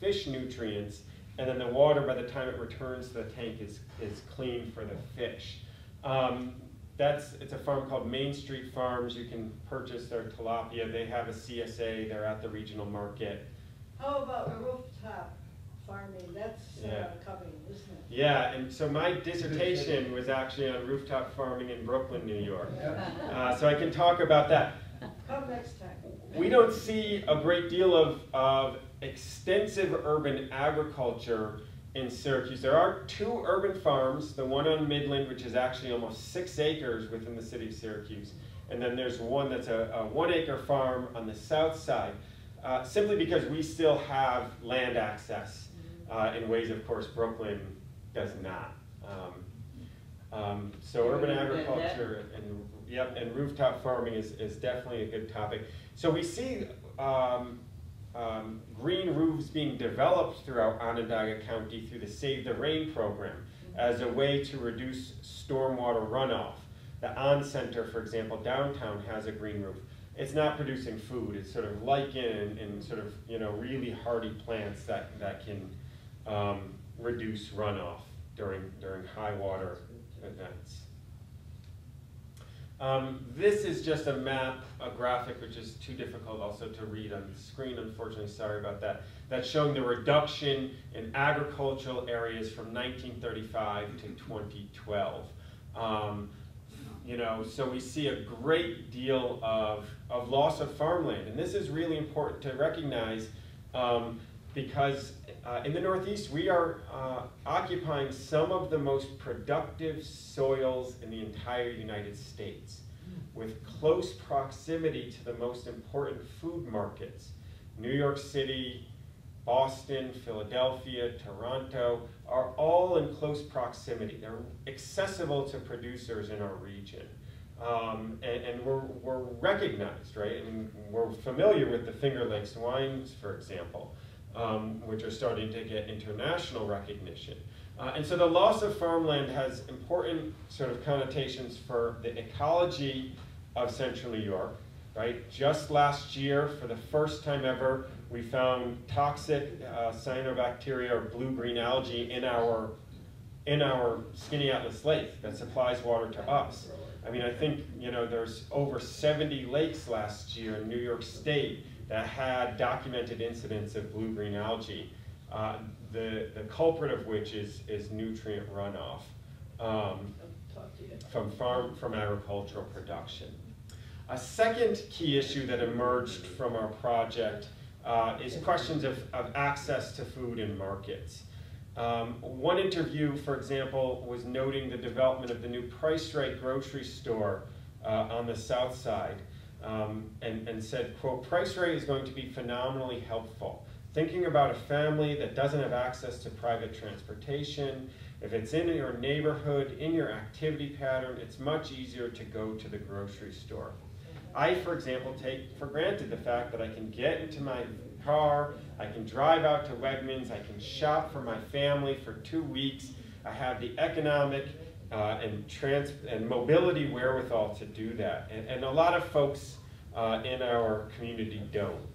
fish nutrients, and then the water, by the time it returns to the tank, is clean for the fish. It's a farm called Main Street Farms. You can purchase their tilapia. They have a CSA. They're at the regional market. How about rooftop farming? That's coming, isn't it? Yeah, and so my dissertation was actually on rooftop farming in Brooklyn, New York. So I can talk about that. Come next time. We don't see a great deal of extensive urban agriculture in Syracuse. There are two urban farms, the one on Midland, which is actually almost 6 acres within the city of Syracuse, and then there's one that's a 1 acre farm on the south side, simply because we still have land access in ways, of course, Brooklyn does not. So urban agriculture and rooftop farming is definitely a good topic. So we see green roofs being developed throughout Onondaga County through the Save the Rain program. as a way to reduce stormwater runoff. The On Center, for example, downtown, has a green roof. It's not producing food, it's sort of lichen and sort of, you know, really hardy plants that can reduce runoff during high water events. This is just a map, a graphic, which is too difficult also to read on the screen, unfortunately, sorry about that. That's showing the reduction in agricultural areas from 1935 to 2012. You know, so we see a great deal of loss of farmland, and this is really important to recognize because in the Northeast, we are occupying some of the most productive soils in the entire United States, with close proximity to the most important food markets. New York City, Boston, Philadelphia, Toronto are all in close proximity. They're accessible to producers in our region. And we're recognized, right? I mean, we're familiar with the Finger Lakes wines, for example, which are starting to get international recognition. And so the loss of farmland has important sort of connotations for the ecology of central New York, right? Just last year, for the first time ever, we found toxic cyanobacteria or blue-green algae in our Skaneateles Lake that supplies water to us. I mean, I think, you know, there's over 70 lakes last year in New York State that had documented incidents of blue-green algae, the culprit of which is nutrient runoff from agricultural production. A second key issue that emerged from our project is questions of access to food and markets. One interview, for example, was noting the development of the new Price Right grocery store on the south side. And said, quote, "Price Right is going to be phenomenally helpful. Thinking about a family that doesn't have access to private transportation, if it's in your neighborhood, in your activity pattern, it's much easier to go to the grocery store. I, for example, take for granted the fact that I can get into my car, I can drive out to Wegmans, I can shop for my family for 2 weeks, I have the economic and mobility wherewithal to do that. And a lot of folks in our community don't."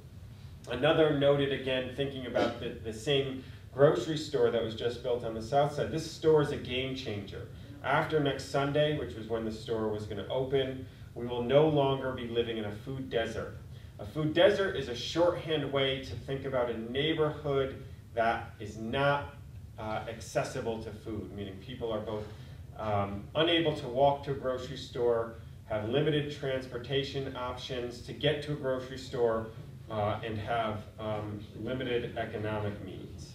Another noted, again, thinking about the same grocery store that was just built on the south side, "This store is a game changer. After next Sunday, which was when the store was going to open, we will no longer be living in a food desert. A food desert is a shorthand way to think about a neighborhood that is not accessible to food," meaning people are both unable to walk to a grocery store, have limited transportation options to get to a grocery store, and have limited economic means.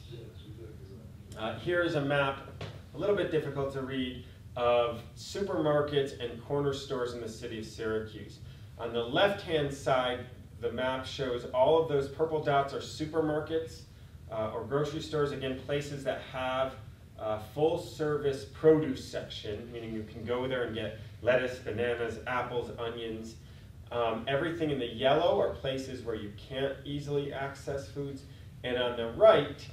Here's a map, a little bit difficult to read, of supermarkets and corner stores in the city of Syracuse. On the left-hand side, the map shows all of those purple dots are supermarkets or grocery stores, again, places that have full service produce section, meaning you can go there and get lettuce, bananas, apples, onions. Everything in the yellow are places where you can't easily access foods. And on the right,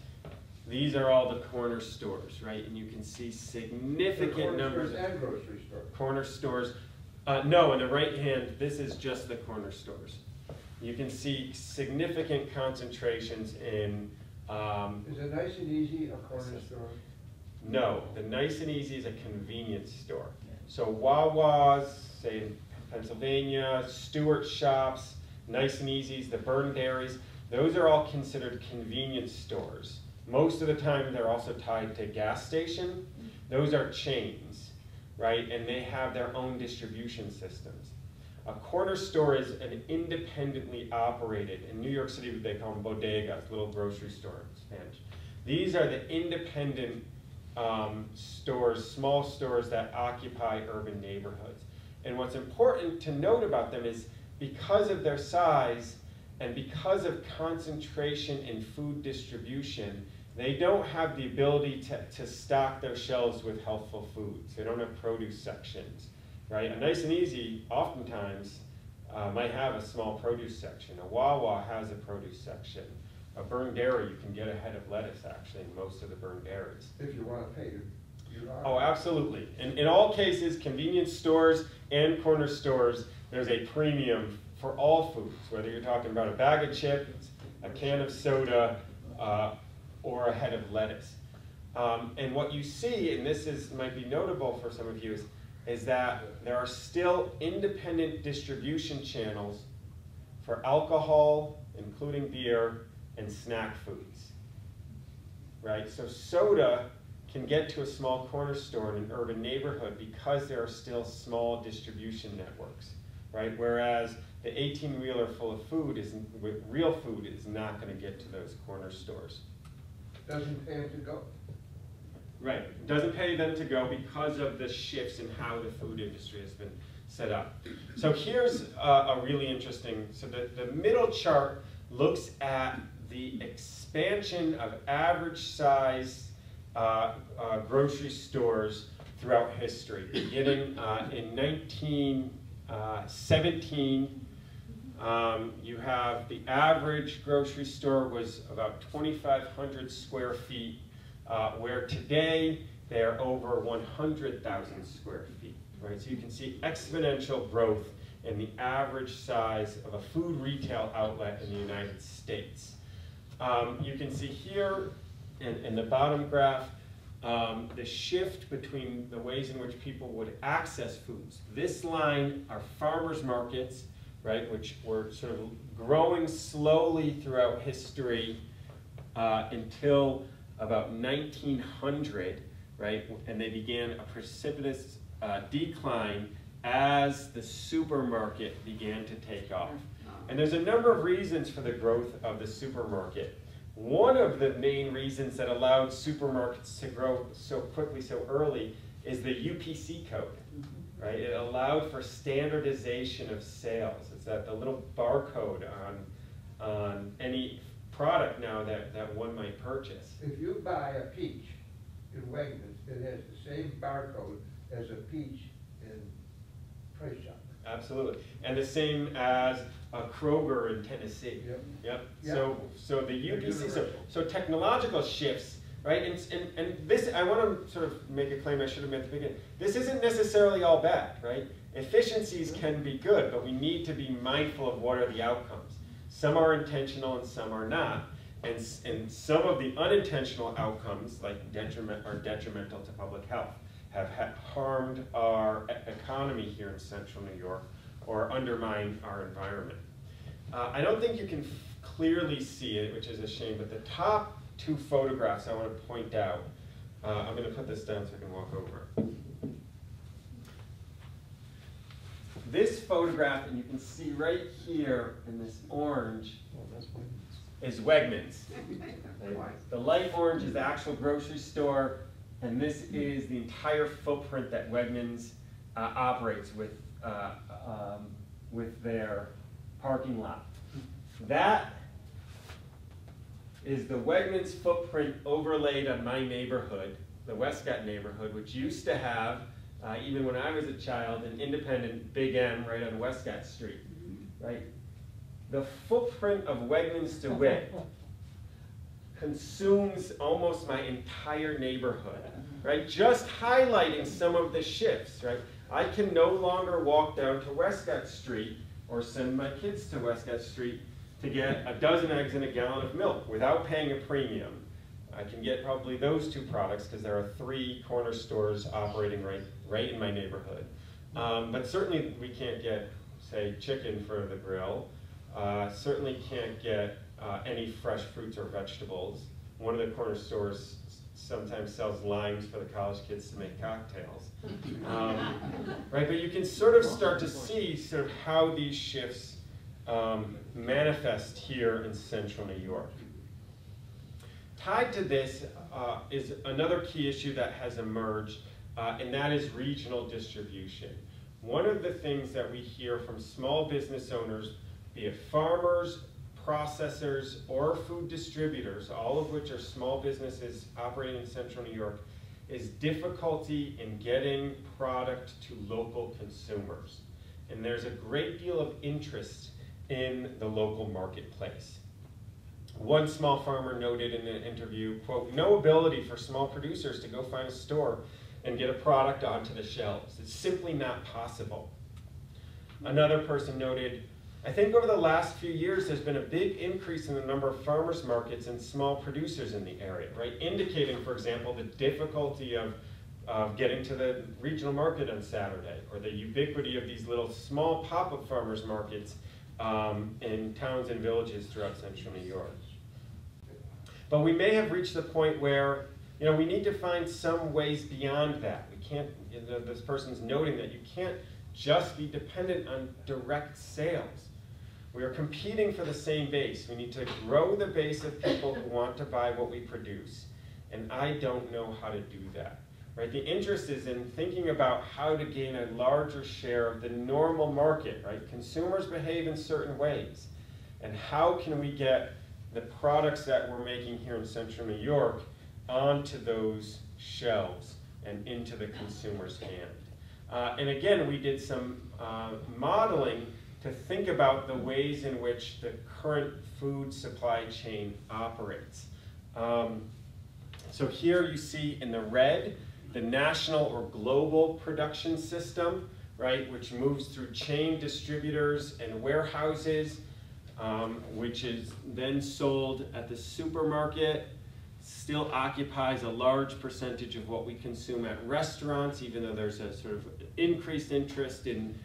these are all the corner stores, right? And you can see significant numbers of grocery stores. Corner stores. No, on the right hand, this is just the corner stores. You can see significant concentrations in... is it Nice and Easy a corner store? No, the Nice and Easy is a convenience store. So Wawa's, say in Pennsylvania, Stewart Shops, Nice and Easy's, the Byrne Dairies, those are all considered convenience stores. Most of the time they're also tied to gas station. Those are chains, right? And they have their own distribution systems. A corner store is an independently operated, in New York City they call them bodegas, little grocery store in Spanish. These are the independent stores, small stores that occupy urban neighborhoods. And what's important to note about them is because of their size and because of concentration in food distribution, they don't have the ability to stock their shelves with healthful foods. They don't have produce sections, right? A Nice and Easy oftentimes might have a small produce section. A Wawa has a produce section. A Byrne Dairy, you can get a head of lettuce, actually, in most of the Byrne Dairies. If you want to pay. Oh, absolutely. In all cases, convenience stores and corner stores, there's a premium for all foods, whether you're talking about a bag of chips, a can of soda, or a head of lettuce. And what you see, and this might be notable for some of you, is that there are still independent distribution channels for alcohol, including beer, and snack foods. Right? So soda can get to a small corner store in an urban neighborhood because there are still small distribution networks, right? Whereas the 18-wheeler full of food with real food is not going to get to those corner stores. Doesn't pay them to go. Right, doesn't pay them to go because of the shifts in how the food industry has been set up. So here's a really interesting, so the middle chart looks at the expansion of average size grocery stores throughout history, beginning in 1917. You have the average grocery store was about 2,500 square feet, where today they are over 100,000 square feet. Right, so you can see exponential growth in the average size of a food retail outlet in the United States. You can see here. In the bottom graph, the shift between the ways in which people would access foods. This line are farmers markets, right, which were sort of growing slowly throughout history until about 1900, right, and they began a precipitous decline as the supermarket began to take off. And there's a number of reasons for the growth of the supermarket. One of the main reasons that allowed supermarkets to grow so quickly, so early, is the UPC code, right? It allowed for standardization of sales. It's that the little barcode on any product now that one might purchase. If you buy a peach in Wegmans, it has the same barcode as a peach in Price Shop. Absolutely, and the same as a Kroger in Tennessee. Yep. Yep. Yep. So the UPC. So technological shifts, right? And this, I want to sort of make a claim I should have made at the beginning. This isn't necessarily all bad, right? Efficiencies can be good, but we need to be mindful of what are the outcomes. Some are intentional and some are not, and some of the unintentional outcomes, like detrimental to public health, have harmed our economy here in central New York or undermined our environment. I don't think you can clearly see it, which is a shame, but the top two photographs I want to point out, I'm going to put this down so I can walk over. This photograph, and you can see right here in this orange, is Wegmans. The light orange is the actual grocery store. And this is the entire footprint that Wegmans operates with their parking lot. That is the Wegmans footprint overlaid on my neighborhood, the Westcott neighborhood, which used to have, even when I was a child, an independent Big M right on Westcott Street. Right? The footprint of Wegmans to Wit consumes almost my entire neighborhood, right? Just highlighting some of the shifts, right? I can no longer walk down to Westcott Street or send my kids to Westcott Street to get a dozen eggs and a gallon of milk without paying a premium. I can get probably those two products because there are three corner stores operating right in my neighborhood. But certainly we can't get, say, chicken for the grill. Certainly can't get any fresh fruits or vegetables. One of the corner stores sometimes sells limes for the college kids to make cocktails. Right, but you can sort of start to see sort of how these shifts manifest here in central New York. Tied to this is another key issue that has emerged, and that is regional distribution. One of the things that we hear from small business owners, be it farmers, processors, or food distributors, all of which are small businesses operating in central New York, is difficulty in getting product to local consumers. And there's a great deal of interest in the local marketplace. One small farmer noted in an interview, quote, "No ability for small producers to go find a store and get a product onto the shelves. It's simply not possible." Another person noted, "I think over the last few years there's been a big increase in the number of farmers markets and small producers in the area," right? Indicating, for example, the difficulty of getting to the regional market on Saturday, or the ubiquity of these little small pop-up farmers markets in towns and villages throughout central New York. But we may have reached the point where, you know, we need to find some ways beyond that. We can't, you know, this person's noting that you can't just be dependent on direct sales. We are competing for the same base. We need to grow the base of people who want to buy what we produce. And I don't know how to do that. Right? The interest is in thinking about how to gain a larger share of the normal market. Right? Consumers behave in certain ways. And how can we get the products that we're making here in central New York onto those shelves and into the consumer's hand? And again, we did some modeling to think about the ways in which the current food supply chain operates. So here you see in the red, the national or global production system, right, which moves through chain distributors and warehouses, which is then sold at the supermarket, still occupies a large percentage of what we consume at restaurants, even though there's a sort of increased interest in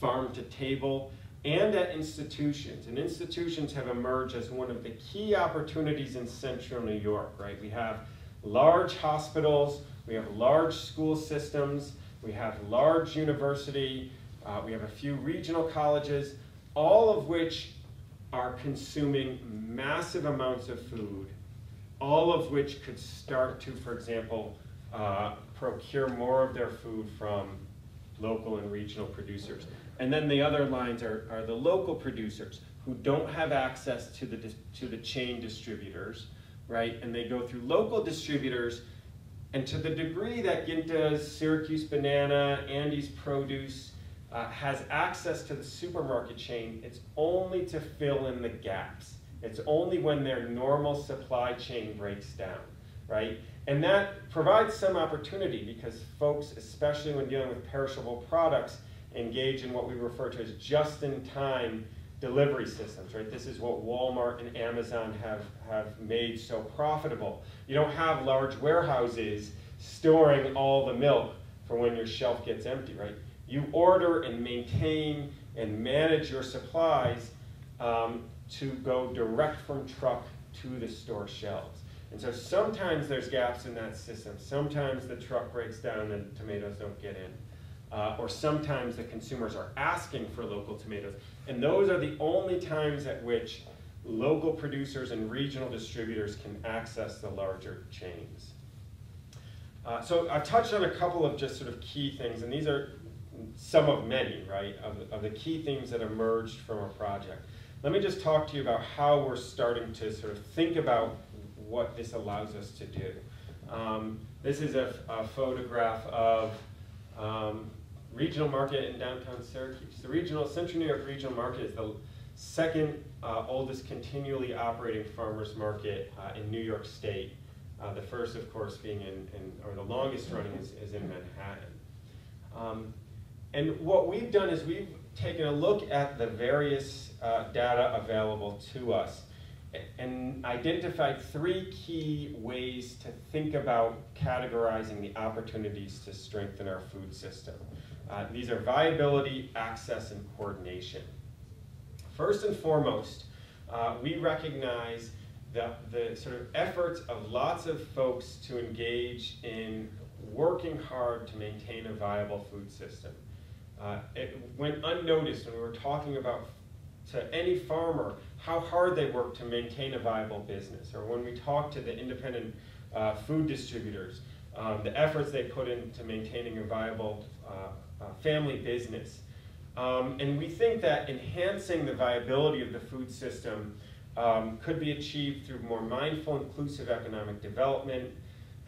farm to table, and at institutions. And institutions have emerged as one of the key opportunities in central New York, right? We have large hospitals, we have large school systems, we have large university, we have a few regional colleges, all of which are consuming massive amounts of food, all of which could start to, for example, procure more of their food from local and regional producers. And then the other lines are the local producers who don't have access to the chain distributors, right? And they go through local distributors, and to the degree that Ginta's, Syracuse Banana, Andy's Produce has access to the supermarket chain, it's only to fill in the gaps. It's only when their normal supply chain breaks down, right? And that provides some opportunity because folks, especially when dealing with perishable products, engage in what we refer to as just-in-time delivery systems, right? This is what Walmart and Amazon have made so profitable. You don't have large warehouses storing all the milk for when your shelf gets empty, right? You order and maintain and manage your supplies to go direct from truck to the store shelves. And so sometimes there's gaps in that system. Sometimes the truck breaks down and tomatoes don't get in. Or sometimes the consumers are asking for local tomatoes. And those are the only times at which local producers and regional distributors can access the larger chains. So I touched on a couple of just sort of key things, and these are some of many, right, of the key things that emerged from our project. Let me just talk to you about how we're starting to sort of think about what this allows us to do. This is a photograph of regional market in downtown Syracuse. The Central New York regional market is the second oldest continually operating farmers market in New York State. The first, of course, being or the longest running is in Manhattan. And what we've done is we've taken a look at the various data available to us and identified three key ways to think about categorizing the opportunities to strengthen our food system. These are viability, access, and coordination. First and foremost, we recognize the sort of efforts of lots of folks to engage in working hard to maintain a viable food system. It went unnoticed when we were talking about to any farmer how hard they work to maintain a viable business, or when we talk to the independent food distributors, the efforts they put into maintaining a viable family business. And we think that enhancing the viability of the food system could be achieved through more mindful, inclusive economic development,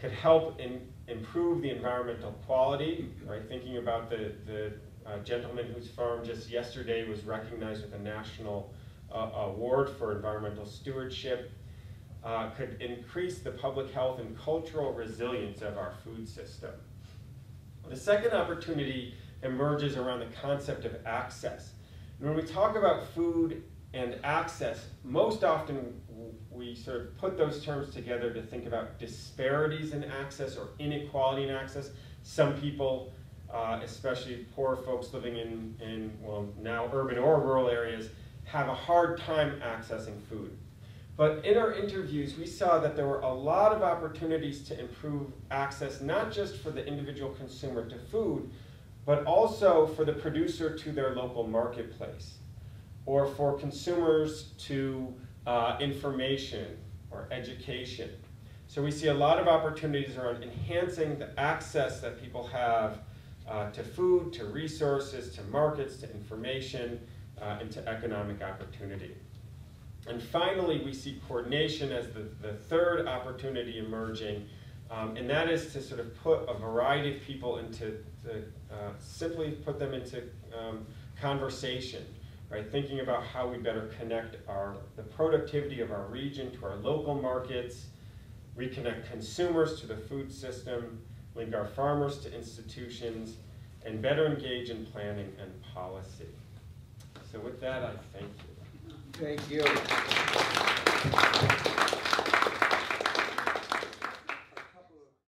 could help improve the environmental quality, right? Thinking about the gentleman whose farm just yesterday was recognized with a national award for environmental stewardship, could increase the public health and cultural resilience of our food system. The second opportunity emerges around the concept of access. And when we talk about food and access, most often we sort of put those terms together to think about disparities in access or inequality in access. Some people, especially poor folks living in now urban or rural areas, have a hard time accessing food. But in our interviews, we saw that there were a lot of opportunities to improve access, not just for the individual consumer to food, but also for the producer to their local marketplace, or for consumers to information or education. So we see a lot of opportunities around enhancing the access that people have to food, to resources, to markets, to information, and to economic opportunity. And finally, we see coordination as the third opportunity emerging, and that is to sort of put a variety of people into, simply put them into conversation. Right, thinking about how we better connect the productivity of our region to our local markets, reconnect consumers to the food system, link our farmers to institutions, and better engage in planning and policy. So with that, I thank you. Thank you.